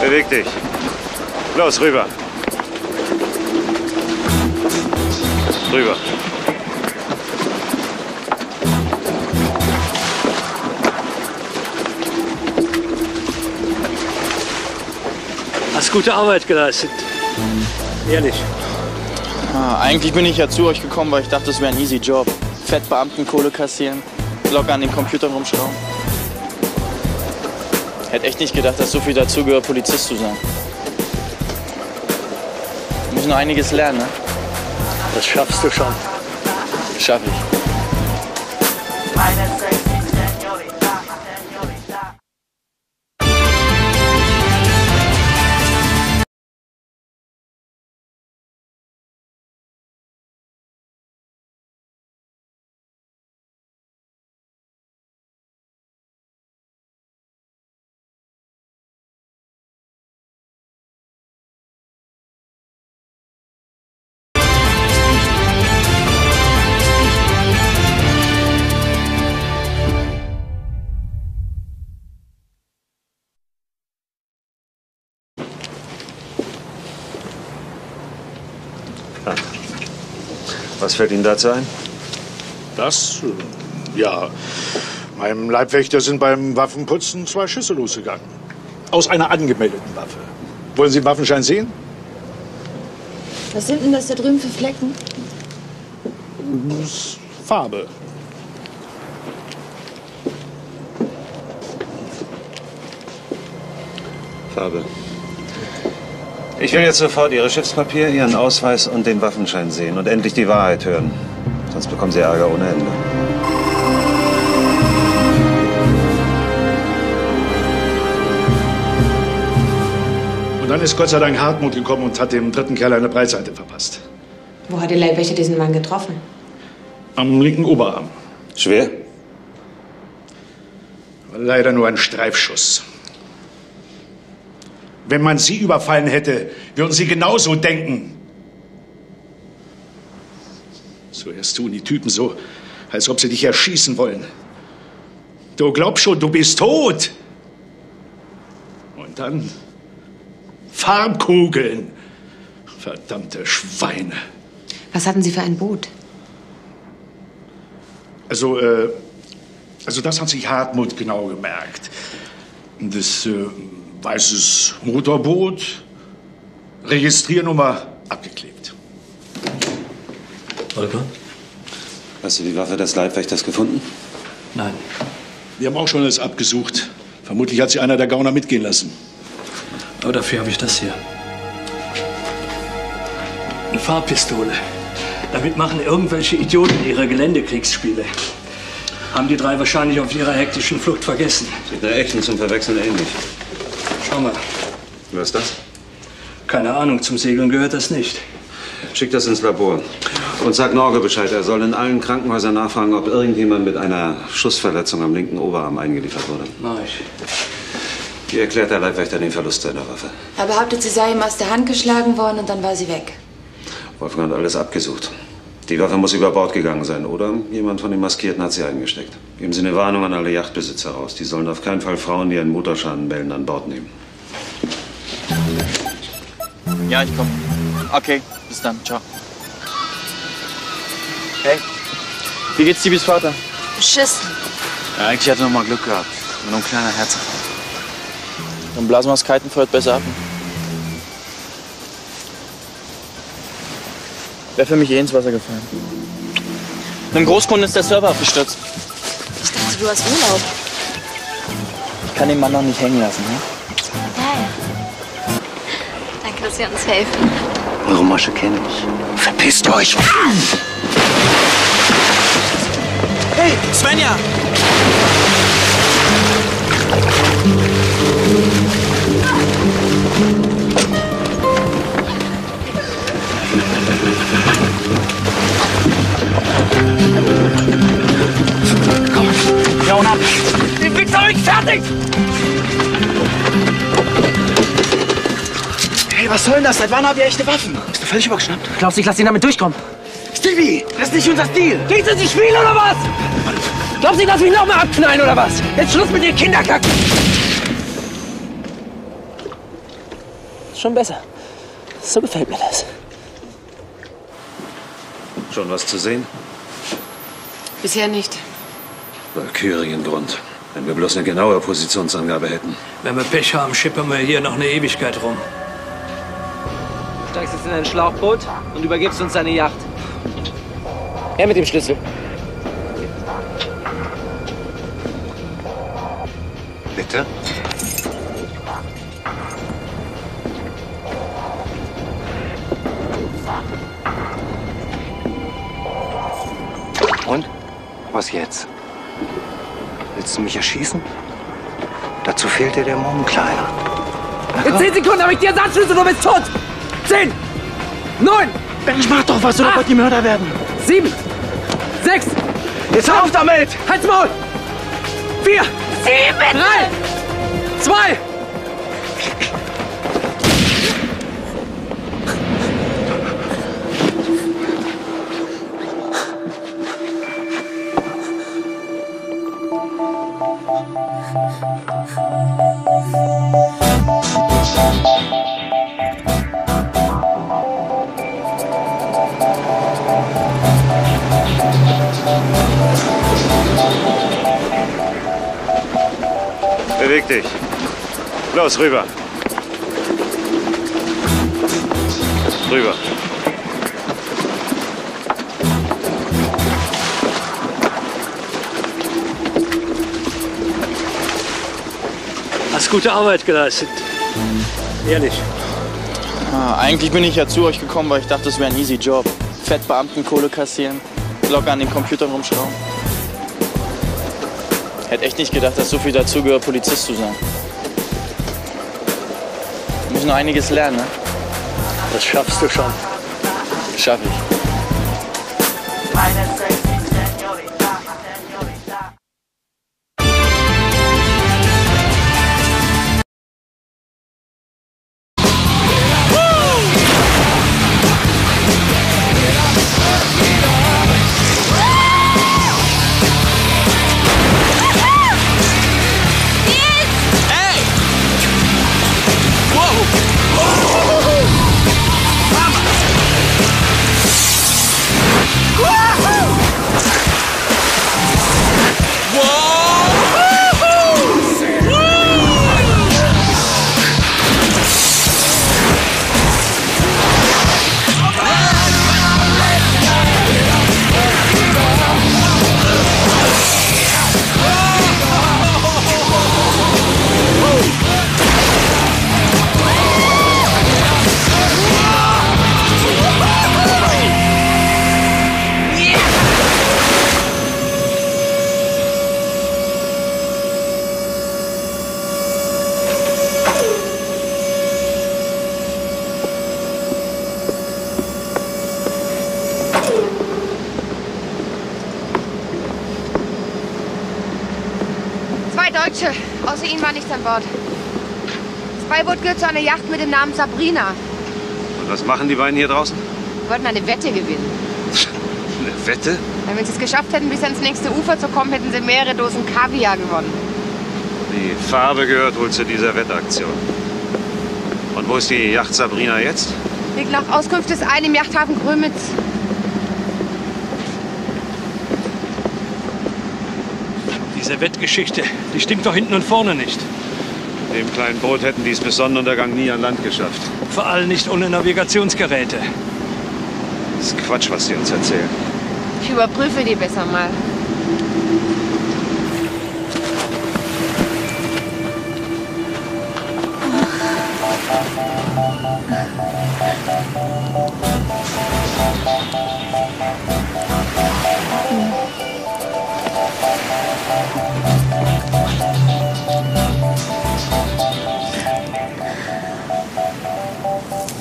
Beweg dich. Los, rüber. Rüber. Hast gute Arbeit geleistet. Ehrlich. Eigentlich bin ich ja zu euch gekommen, weil ich dachte, das wäre ein easy Job. Fettbeamtenkohle kassieren, locker an den Computern rumschrauben. Hätte echt nicht gedacht, dass so viel dazugehört, Polizist zu sein. Wir müssen noch einiges lernen, ne? Das schaffst du schon. Schaff ich. Was fällt Ihnen dazu ein? Das? Ja. Meinem Leibwächter sind beim Waffenputzen 2 Schüsse losgegangen. Aus einer angemeldeten Waffe. Wollen Sie den Waffenschein sehen? Was sind denn das da drüben für Flecken? Farbe. Farbe. Ich will jetzt sofort Ihre Schiffspapier, Ihren Ausweis und den Waffenschein sehen und endlich die Wahrheit hören. Sonst bekommen Sie Ärger ohne Ende. Und dann ist Gott sei Dank Hartmut gekommen und hat dem dritten Kerl eine Breitseite verpasst. Wo hat der Leibwächter diesen Mann getroffen? Am linken Oberarm. Schwer? War leider nur ein Streifschuss. Wenn man Sie überfallen hätte, würden Sie genauso denken. Zuerst tun die Typen so, als ob sie dich erschießen wollen. Du glaubst schon, du bist tot. Und dann Farbkugeln. Verdammte Schweine. Was hatten Sie für ein Boot? Also das hat sich Hartmut genau gemerkt. Das, weißes Motorboot, Registriernummer abgeklebt. Volker? Hast du die Waffe des Leibwächters gefunden? Nein. Wir haben auch schon alles abgesucht. Vermutlich hat sie einer der Gauner mitgehen lassen. Aber dafür habe ich das hier. Eine Farbpistole. Damit machen irgendwelche Idioten ihre Geländekriegsspiele. Haben die drei wahrscheinlich auf ihrer hektischen Flucht vergessen. Sieht der echten zum Verwechseln ähnlich. Schau mal. Was ist das? Keine Ahnung, zum Segeln gehört das nicht. Schick das ins Labor. Und sag Norge Bescheid, er soll in allen Krankenhäusern nachfragen, ob irgendjemand mit einer Schussverletzung am linken Oberarm eingeliefert wurde. Mach ich. Wie erklärt der Leibwächter den Verlust seiner Waffe? Er behauptet, sie sei ihm aus der Hand geschlagen worden und dann war sie weg. Wolfgang hat alles abgesucht. Die Waffe muss über Bord gegangen sein, oder? Jemand von den Maskierten hat sie eingesteckt. Geben Sie eine Warnung an alle Yachtbesitzer raus. Die sollen auf keinen Fall Frauen, die einen Motorschaden melden, an Bord nehmen. Ja, ich komme. Okay, bis dann. Ciao. Hey, wie geht's Stevys Vater? Beschissen. Ja, eigentlich hat er noch mal Glück gehabt. Mit einem kleinen Herzinfarkt. Dann blasen wir das Kitenfeuer besser ab. Wäre für mich eh ins Wasser gefallen. Einem Großkunden ist der Server abgestürzt. Ich dachte, du hast Urlaub. Ich kann den Mann noch nicht hängen lassen, ne? Geil. Danke, dass ihr uns helfen. Eure Masche kenne ich. Verpisst euch! Hey, Svenja! Komm, Jonas, ab! Ich bin doch nicht fertig! Hey, was soll denn das? Seit wann habt ihr echte Waffen? Bist du völlig übergeschnappt? Glaubst du, ich lass ihn damit durchkommen? Stevie, das ist nicht unser Stil! Geht das nicht Spiel oder was? Glaubst du, ich lass mich nochmal abknallen oder was? Jetzt Schluss mit den Kinderkacken! Ist schon besser. So gefällt mir das. Schon was zu sehen? Bisher nicht. Walkürengrund. Wenn wir bloß eine genaue Positionsangabe hätten. Wenn wir Pech haben, schippern wir hier noch eine Ewigkeit rum. Du steigst jetzt in ein Schlauchboot und übergibst uns deine Yacht. Her mit dem Schlüssel. Bitte? Und? Was jetzt? Willst du mich erschießen? Dazu fehlt dir der Morgenkleider. In 10 Sekunden habe ich dir Satzschlüsse und du bist tot! 10! 9! Mensch, mach doch was, oder wollt die Mörder werden? 7! 6! Jetzt auf damit! Halt's Maul! 4! 7! 3! 2! Beweg dich. Los, rüber. Rüber. Hast gute Arbeit geleistet. Ehrlich. Ah, eigentlich bin ich ja zu euch gekommen, weil ich dachte, es wäre ein easy Job. Fettbeamtenkohle kassieren, locker an den Computern rumschrauben. Ich hätte echt nicht gedacht, dass so viel dazugehört, Polizist zu sein. Wir müssen noch einiges lernen, ne? Das schaffst du schon. Schaff ich. Woohoo! Außer ihnen war nichts an Bord. Das Beiboot gehört zu einer Yacht mit dem Namen Sabrina. Und was machen die beiden hier draußen? Wir wollten eine Wette gewinnen. Eine Wette? Wenn sie es geschafft hätten, bis ans nächste Ufer zu kommen, hätten sie mehrere Dosen Kaviar gewonnen. Die Farbe gehört wohl zu dieser Wettaktion. Und wo ist die Yacht Sabrina jetzt? Liegt nach Auskunft des einen im Yachthafen Grömitz. Diese Wettgeschichte, die stimmt doch hinten und vorne nicht. Mit dem kleinen Boot hätten die es bis Sonnenuntergang nie an Land geschafft. Vor allem nicht ohne Navigationsgeräte. Das ist Quatsch, was die uns erzählen. Ich überprüfe die besser mal.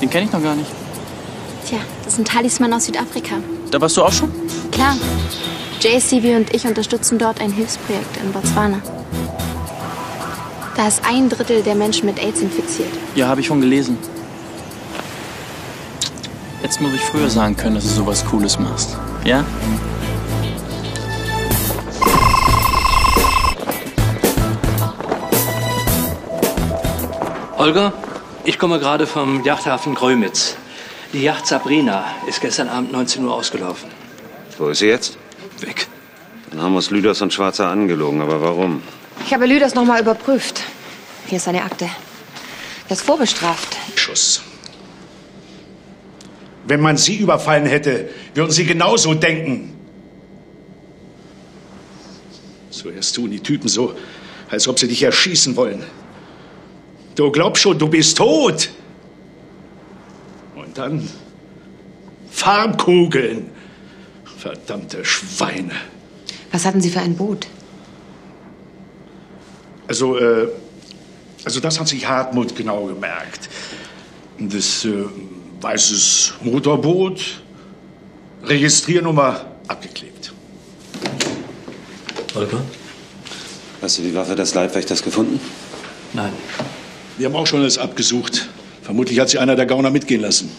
Den kenne ich noch gar nicht. Tja, das ist ein Talisman aus Südafrika. Da warst du auch schon? Klar. JCB und ich unterstützen dort ein Hilfsprojekt in Botswana. Da ist 1/3 der Menschen mit AIDS infiziert. Ja, habe ich schon gelesen. Jetzt muss ich früher sagen können, dass du sowas Cooles machst. Ja? Olga, ich komme gerade vom Yachthafen Grömitz. Die Yacht Sabrina ist gestern Abend 19 Uhr ausgelaufen. Wo ist sie jetzt? Weg. Dann haben uns Lüders und Schwarzer angelogen, aber warum? Ich habe Lüders nochmal überprüft. Hier ist seine Akte. Er ist vorbestraft. Schuss. Wenn man Sie überfallen hätte, würden Sie genauso denken. Zuerst tun die Typen so, als ob sie dich erschießen wollen. Du glaubst schon, du bist tot. Und dann Farmkugeln. Verdammte Schweine. Was hatten Sie für ein Boot? Also das hat sich Hartmut genau gemerkt. Das weißes Motorboot, Registriernummer abgeklebt. Volker? Hast du die Waffe des Leibwächters gefunden? Nein. Wir haben auch schon alles abgesucht. Vermutlich hat sie einer der Gauner mitgehen lassen.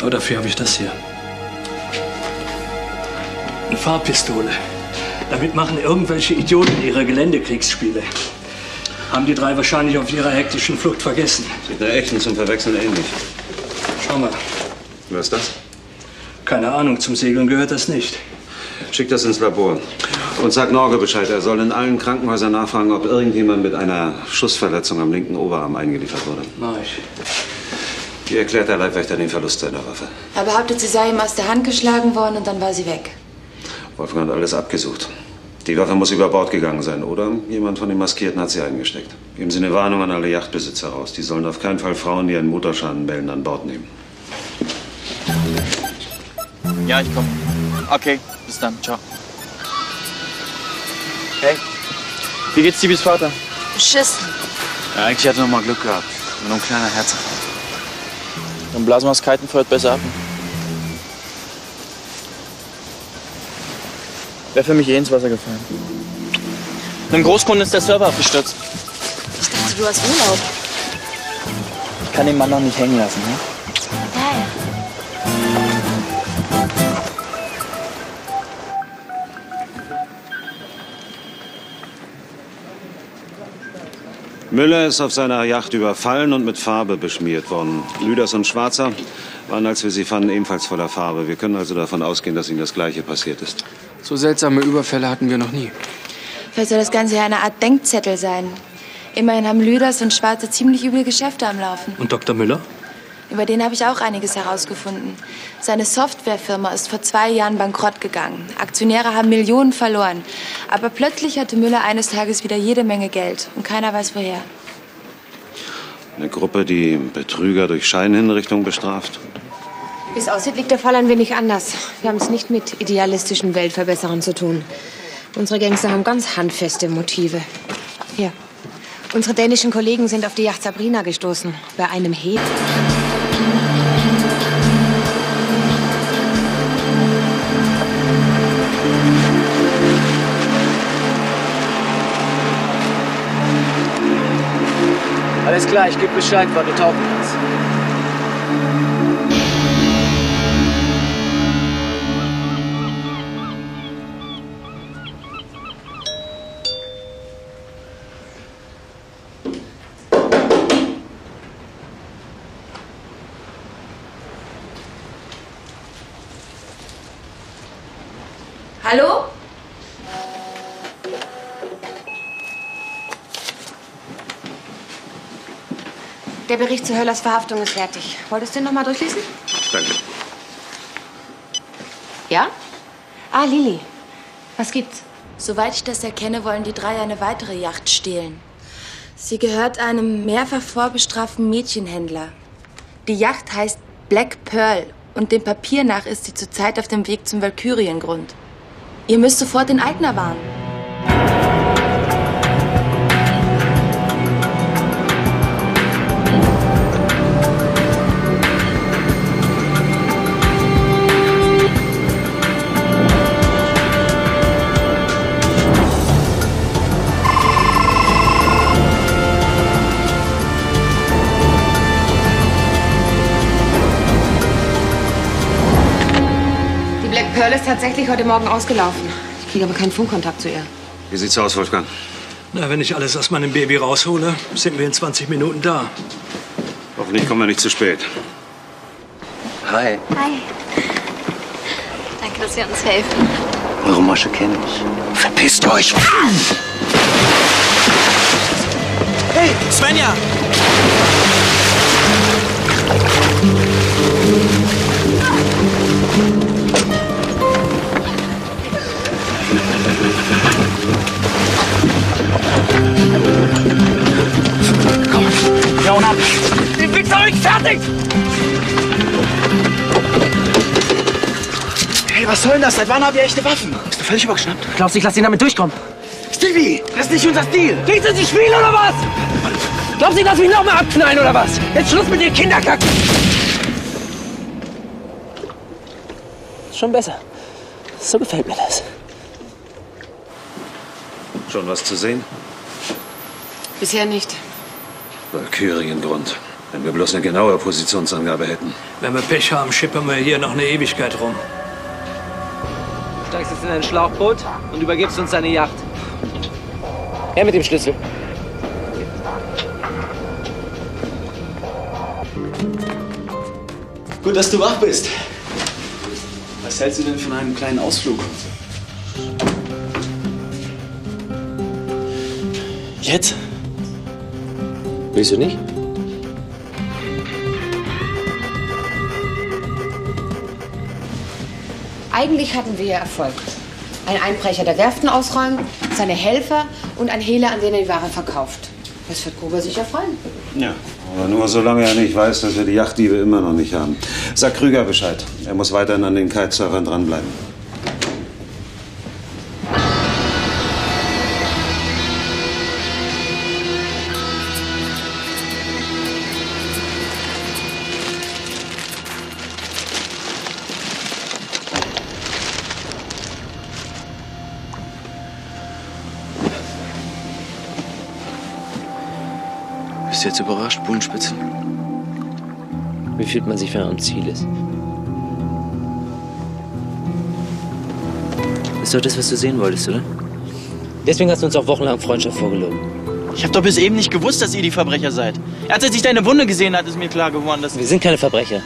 Aber dafür habe ich das hier. Eine Farbpistole. Damit machen irgendwelche Idioten ihre Geländekriegsspiele. Haben die drei wahrscheinlich auf ihrer hektischen Flucht vergessen. Sieht der echten zum Verwechseln ähnlich. Schau mal. Was ist das? Keine Ahnung, zum Segeln gehört das nicht. Schick das ins Labor. Und sag Norge Bescheid, er soll in allen Krankenhäusern nachfragen, ob irgendjemand mit einer Schussverletzung am linken Oberarm eingeliefert wurde. Mach ich. Wie erklärt der Leibwächter den Verlust seiner Waffe? Er behauptet, sie sei ihm aus der Hand geschlagen worden und dann war sie weg. Wolfgang hat alles abgesucht. Die Waffe muss über Bord gegangen sein, oder? Jemand von den Maskierten hat sie eingesteckt. Geben Sie eine Warnung an alle Yachtbesitzer raus. Die sollen auf keinen Fall Frauen, die einen Motorschaden melden, an Bord nehmen. Ja, ich komme. Okay, bis dann. Ciao. Hey, wie geht's Stevys Vater? Beschissen. Ja, eigentlich hat er noch mal Glück gehabt. Nur ein kleiner Herzinfarkt. Dann blasen wir das Kitenfeuer besser ab. Wäre für mich eh ins Wasser gefallen. Einem Großkunden ist der Server abgestürzt. Ich dachte, du hast Urlaub. Ich kann den Mann noch nicht hängen lassen, ne? Geil. Müller ist auf seiner Yacht überfallen und mit Farbe beschmiert worden. Lüders und Schwarzer waren, als wir sie fanden, ebenfalls voller Farbe. Wir können also davon ausgehen, dass ihnen das Gleiche passiert ist. So seltsame Überfälle hatten wir noch nie. Vielleicht soll das Ganze ja eine Art Denkzettel sein. Immerhin haben Lüders und Schwarzer ziemlich üble Geschäfte am Laufen. Und Dr. Müller? Über den habe ich auch einiges herausgefunden. Seine Softwarefirma ist vor 2 Jahren bankrott gegangen. Aktionäre haben Millionen verloren. Aber plötzlich hatte Müller eines Tages wieder jede Menge Geld. Und keiner weiß, woher. Eine Gruppe, die Betrüger durch Scheinhinrichtung bestraft. Wie es aussieht, liegt der Fall ein wenig anders. Wir haben es nicht mit idealistischen Weltverbesserern zu tun. Unsere Gangster haben ganz handfeste Motive. Hier. Unsere dänischen Kollegen sind auf die Yacht Sabrina gestoßen. Bei einem Heben. Alles klar, ich gebe Bescheid, wann du tauchen kannst. Hallo? Der Bericht zu Höllers Verhaftung ist fertig. Wolltest du ihn noch mal durchlesen? Danke. Ja? Ah, Lili. Was gibt's? Soweit ich das erkenne, wollen die drei eine weitere Yacht stehlen. Sie gehört einem mehrfach vorbestraften Mädchenhändler. Die Yacht heißt Black Pearl und dem Papier nach ist sie zurzeit auf dem Weg zum Walkürengrund. Ihr müsst sofort den Eigner warnen. Pearl ist tatsächlich heute Morgen ausgelaufen. Ich kriege aber keinen Funkkontakt zu ihr. Wie sieht's aus, Wolfgang? Na, wenn ich alles aus meinem Baby raushole, sind wir in 20 Minuten da. Hoffentlich kommen wir nicht zu spät. Hi. Hi. Danke, dass ihr uns helfen. Eure Masche kenne ich. Verpisst euch! Hey, Svenja! Komm, Jonas, ab! Ich bin noch nicht fertig! Hey, was soll denn das? Seit wann habt ihr echte Waffen? Bist du völlig übergeschnappt? Glaubst du, ich lass ihn damit durchkommen? Stevie, das ist nicht unser Stil! Geht das nicht Spiel oder was? Glaubst du, ich lass mich nochmal abknallen oder was? Jetzt Schluss mit den Kinderkacken! Ist schon besser. So gefällt mir das. Schon was zu sehen? Bisher nicht. Walkürengrund. Wenn wir bloß eine genaue Positionsangabe hätten. Wenn wir Pech haben, schippern wir hier noch eine Ewigkeit rum. Du steigst jetzt in ein Schlauchboot und übergibst uns deine Yacht. Her mit dem Schlüssel. Gut, dass du wach bist. Was hältst du denn von einem kleinen Ausflug? Jetzt? Willst du nicht? Eigentlich hatten wir ja Erfolg. Ein Einbrecher der Werften ausräumt, seine Helfer und ein Hehler, an den er die Ware verkauft. Das wird Gruber sicher freuen. Ja, aber nur solange er nicht weiß, dass wir die Yachtdiebe immer noch nicht haben. Sag Krüger Bescheid. Er muss weiterhin an den Kitesurfern dranbleiben. Jetzt überrascht, Bodenspitzen. Wie fühlt man sich, wenn man am Ziel ist? Ist doch das, was du sehen wolltest, oder? Deswegen hast du uns auch wochenlang Freundschaft vorgelogen. Ich habe doch bis eben nicht gewusst, dass ihr die Verbrecher seid. Erst als ich deine Wunde gesehen habe, ist mir klar geworden, dass... Wir sind keine Verbrecher.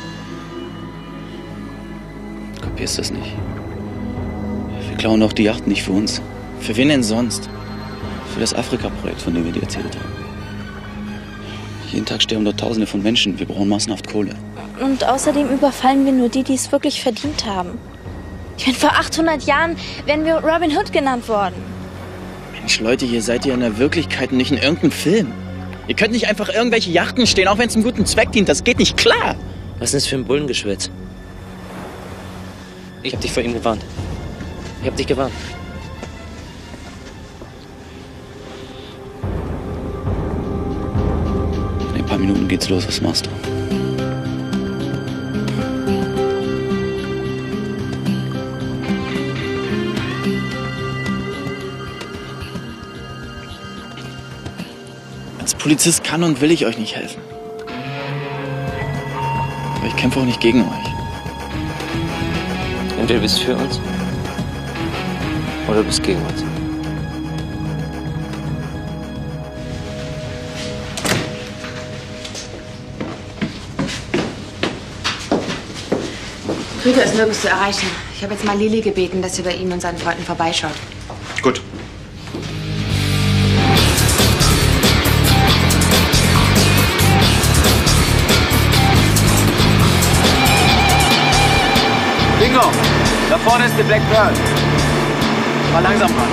Kapierst das nicht? Wir klauen auch die Yacht nicht für uns. Für wen denn sonst? Für das Afrika-Projekt, von dem wir dir erzählt haben. Jeden Tag sterben dort Tausende von Menschen. Wir brauchen massenhaft Kohle. Und außerdem überfallen wir nur die, die es wirklich verdient haben. Ich meine, vor 800 Jahren wären wir Robin Hood genannt worden. Mensch, Leute, hier seid ihr in der Wirklichkeit und nicht in irgendeinem Film. Ihr könnt nicht einfach irgendwelche Yachten stehen, auch wenn es einem guten Zweck dient. Das geht nicht klar. Was ist das für ein Bullengeschwätz? Ich hab dich vor ihm gewarnt. Ich hab dich gewarnt. In ein paar Minuten geht's los, was machst du? Als Polizist kann und will ich euch nicht helfen. Aber ich kämpfe auch nicht gegen euch. Entweder du bist für uns oder du bist gegen uns. Krüger ist nirgends zu erreichen. Ich habe jetzt mal Lili gebeten, dass sie bei ihm und seinen Freunden vorbeischaut. Gut. Bingo! Da vorne ist die Black Bird. Fahr langsam ran.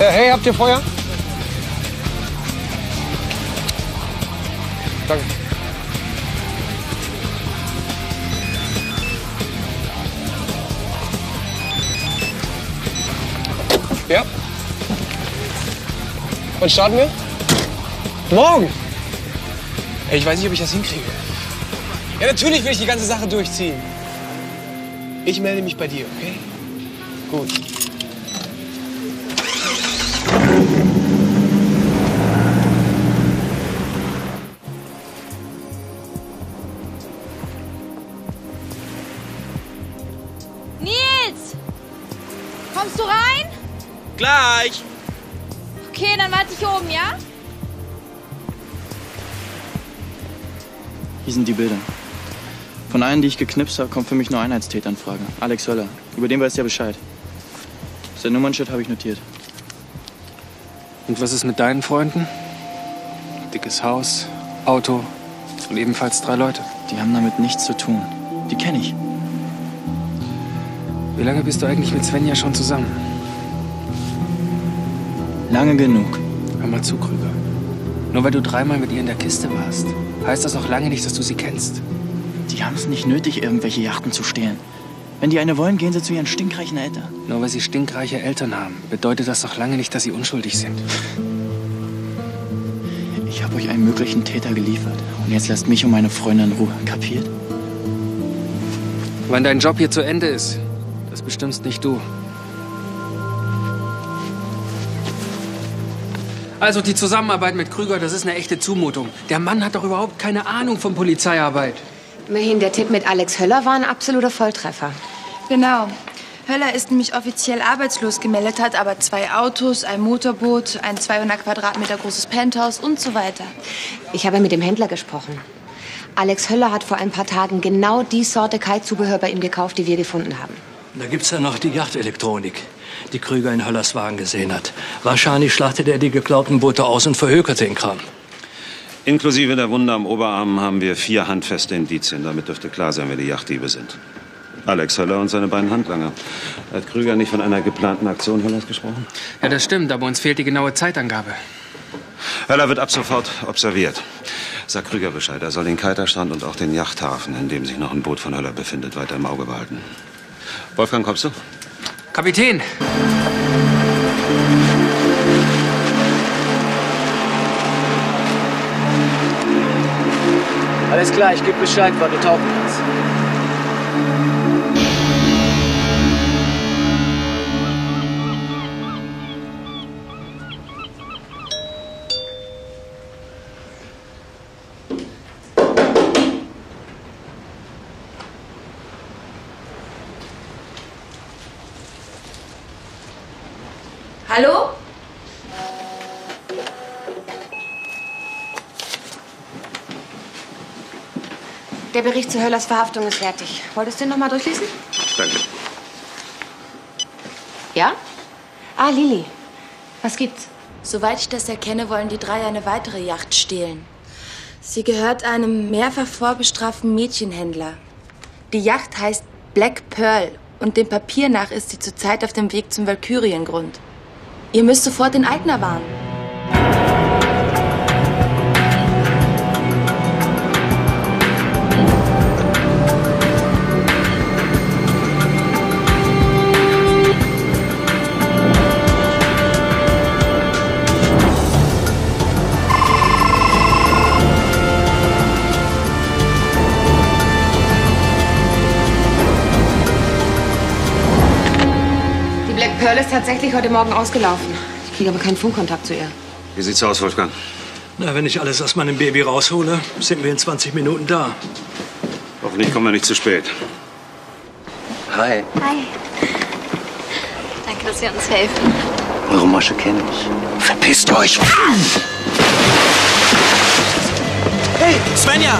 Hey, habt ihr Feuer? Danke. Ja. Und starten wir? Morgen! Hey, ich weiß nicht, ob ich das hinkriege. Ja, natürlich will ich die ganze Sache durchziehen. Ich melde mich bei dir, okay? Gut. Nils! Kommst du rein? Gleich! Okay, dann warte ich oben, ja? Hier sind die Bilder. Von allen, die ich geknipst habe, kommt für mich nur Einheitstäteranfrage. Alex Höller. Über den weiß ja Bescheid. Sein Nummernschild habe ich notiert. Und was ist mit deinen Freunden? Dickes Haus, Auto und ebenfalls 3 Leute. Die haben damit nichts zu tun. Die kenne ich. Wie lange bist du eigentlich mit Svenja schon zusammen? Lange genug. Hör mal zu, Krüger. Nur weil du 3-mal mit ihr in der Kiste warst, heißt das noch lange nicht, dass du sie kennst. Die haben es nicht nötig, irgendwelche Yachten zu stehlen. Wenn die eine wollen, gehen sie zu ihren stinkreichen Eltern. Nur weil sie stinkreiche Eltern haben, bedeutet das noch lange nicht, dass sie unschuldig sind. Ich habe euch einen möglichen Täter geliefert. Und jetzt lasst mich und meine Freunde in Ruhe. Kapiert? Wann dein Job hier zu Ende ist, das bestimmst nicht du. Also die Zusammenarbeit mit Krüger, das ist eine echte Zumutung. Der Mann hat doch überhaupt keine Ahnung von Polizeiarbeit. Immerhin, der Tipp mit Alex Höller war ein absoluter Volltreffer. Genau. Höller ist nämlich offiziell arbeitslos gemeldet, hat aber 2 Autos, ein Motorboot, ein 200 Quadratmeter großes Penthouse und so weiter. Ich habe mit dem Händler gesprochen. Alex Höller hat vor ein paar Tagen genau die Sorte Kai-Zubehör bei ihm gekauft, die wir gefunden haben. Da gibt's ja noch die Yachtelektronik, die Krüger in Höllers Wagen gesehen hat. Wahrscheinlich schlachtet er die geklauten Boote aus und verhökerte den Kram. Inklusive der Wunde am Oberarm haben wir 4 handfeste Indizien. Damit dürfte klar sein, wer die Yachtdiebe sind. Alex Höller und seine beiden Handlanger. Hat Krüger nicht von einer geplanten Aktion Höllers gesprochen? Ja, das stimmt, aber uns fehlt die genaue Zeitangabe. Höller wird ab sofort observiert. Sagt Krüger Bescheid, er soll den Kajterstrand und auch den Yachthafen, in dem sich noch ein Boot von Höller befindet, weiter im Auge behalten. Wolfgang, kommst du? Kapitän! Alles klar, ich gebe Bescheid, wann du tauchen kannst. Hallo? Der Bericht zu Höllers Verhaftung ist fertig. Wolltest du ihn noch mal durchlesen? Danke. Ja? Ah, Lili. Was gibt's? Soweit ich das erkenne, wollen die 3 eine weitere Yacht stehlen. Sie gehört einem mehrfach vorbestraften Mädchenhändler. Die Yacht heißt Black Pearl und dem Papier nach ist sie zurzeit auf dem Weg zum Walkürengrund. Ihr müsst sofort den Eigner warnen. Pearl ist tatsächlich heute Morgen ausgelaufen. Ich kriege aber keinen Funkkontakt zu ihr. Wie sieht's aus, Wolfgang? Na, wenn ich alles aus meinem Baby raushole, sind wir in 20 Minuten da. Hoffentlich kommen wir nicht zu spät. Hi. Hi. Danke, dass ihr uns helfen. Eure Masche kenne ich. Verpisst euch! Hey, Svenja!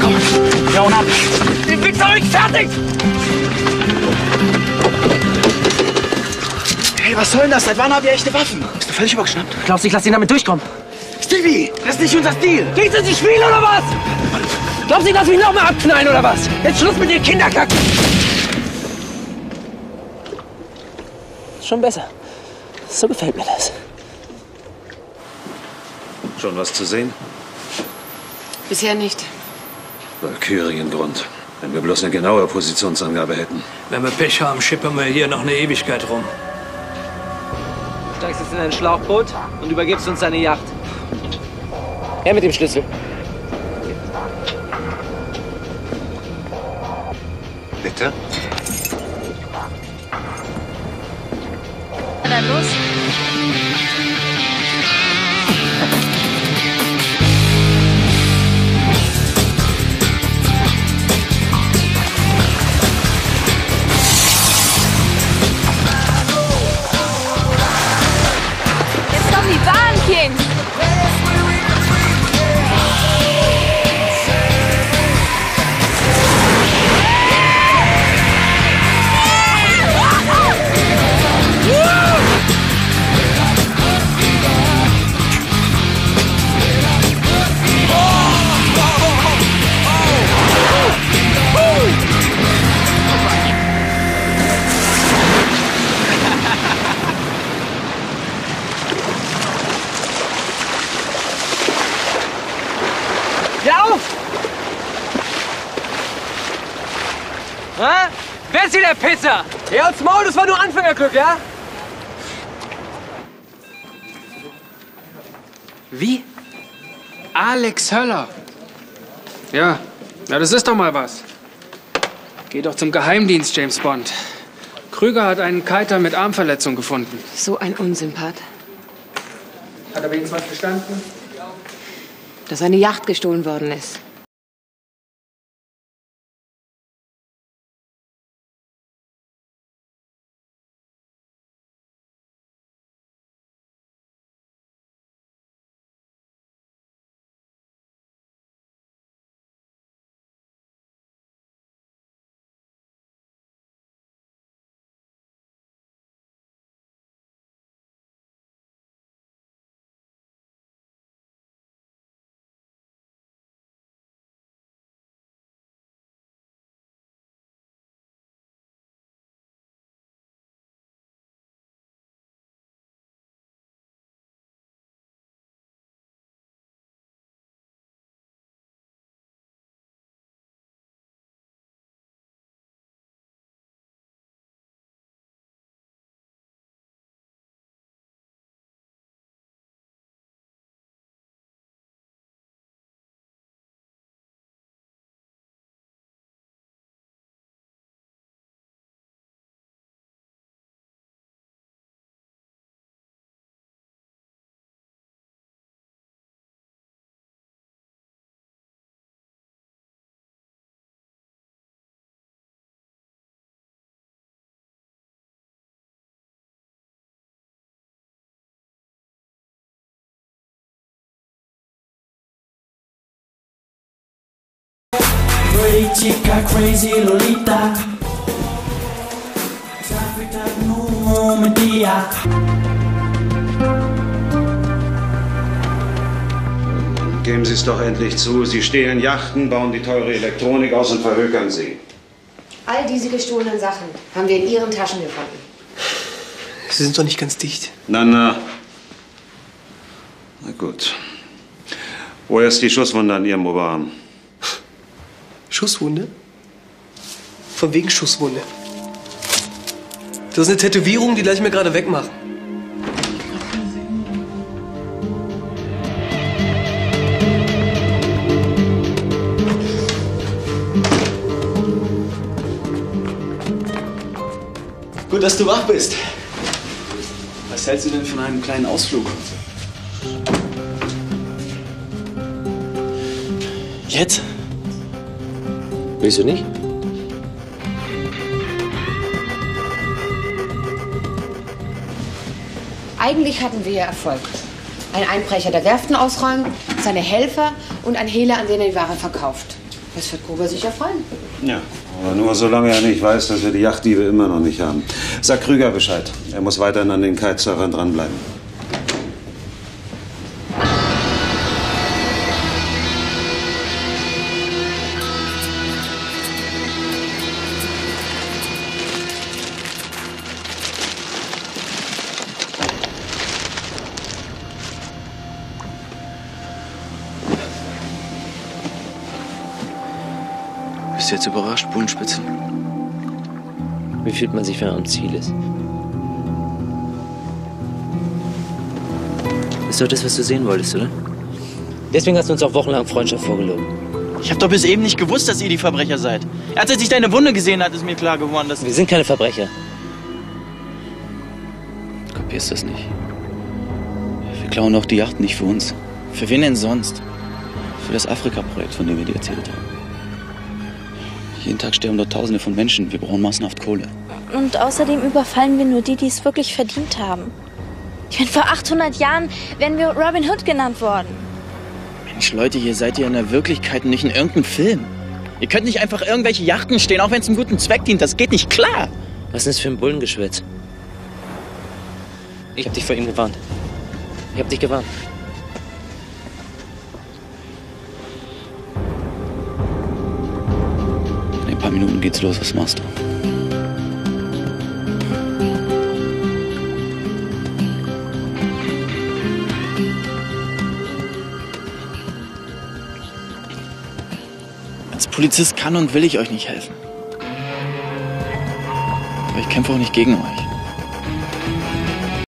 Komm, hauen ab! Ich bin doch nicht fertig! Hey, was soll denn das? Seit wann habt ihr echte Waffen? Bist du völlig übergeschnappt? Glaubst du, ich lass ihn damit durchkommen? Stevie, das ist nicht unser Stil! Kriegst du das Spiel oder was? Glaubst du, ich lass mich nochmal abknallen oder was? Jetzt Schluss mit den Kinderkacken! Ist schon besser. So gefällt mir das. Schon was zu sehen? Bisher nicht. Walkürengrund. Wenn wir bloß eine genaue Positionsangabe hätten. Wenn wir Pech haben, schippern wir hier noch eine Ewigkeit rum. Du steigst jetzt in ein Schlauchboot und übergibst uns deine Yacht. Er mit dem Schlüssel. Bitte? Na dann los. Pizza! Ja, als Maul, das war nur Anfängerglück, ja? Wie? Alex Höller. Ja, na das ist doch mal was. Geh doch zum Geheimdienst, James Bond. Krüger hat einen Kiter mit Armverletzung gefunden. So ein Unsympath. Hat er wenigstens was verstanden? Dass eine Yacht gestohlen worden ist. Pretty chica, crazy Lolita. Geben Sie es doch endlich zu. Sie stehlen Yachten, bauen die teure Elektronik aus und verhökern sie. All diese gestohlenen Sachen haben wir in Ihren Taschen gefunden. Sie sind doch nicht ganz dicht. Na, na. Na gut. Woher ist die Schusswunde an Ihrem Oberarm? Schusswunde? Von wegen Schusswunde. Das ist eine Tätowierung, die gleich mir gerade wegmachen. Gut, dass du wach bist. Was hältst du denn von einem kleinen Ausflug? Jetzt? Willst du nicht? Eigentlich hatten wir ja Erfolg. Ein Einbrecher, der Werften ausräumt, seine Helfer und ein Hehler, an den er die Ware verkauft. Das wird Gruber sicher freuen. Ja, aber nur solange er nicht weiß, dass wir die Yachtdiebe immer noch nicht haben. Sag Krüger Bescheid. Er muss weiterhin an den Kitesurfern dranbleiben. Jetzt überrascht, Bodenspitzen. Wie fühlt man sich, wenn man am Ziel ist? Ist doch das, was du sehen wolltest, oder? Deswegen hast du uns auch wochenlang Freundschaft vorgelogen. Ich hab doch bis eben nicht gewusst, dass ihr die Verbrecher seid. Als ich deine Wunde gesehen hat, ist mir klar geworden, dass... Wir sind keine Verbrecher. Kapierst das nicht? Wir klauen auch die Yacht nicht für uns. Für wen denn sonst? Für das Afrika-Projekt, von dem wir dir erzählt haben. Jeden Tag sterben dort Tausende von Menschen. Wir brauchen massenhaft Kohle. Und außerdem überfallen wir nur die, die es wirklich verdient haben. Ich meine, vor 800 Jahren wären wir Robin Hood genannt worden. Mensch, Leute, hier seid ihr in der Wirklichkeit und nicht in irgendeinem Film. Ihr könnt nicht einfach irgendwelche Yachten stehen, auch wenn es einem guten Zweck dient. Das geht nicht klar. Was ist das für ein Bullengeschwätz? Ich hab dich vor ihm gewarnt. Ich hab dich gewarnt. In ein paar Minuten geht's los, was machst du? Als Polizist kann und will ich euch nicht helfen. Aber ich kämpfe auch nicht gegen euch.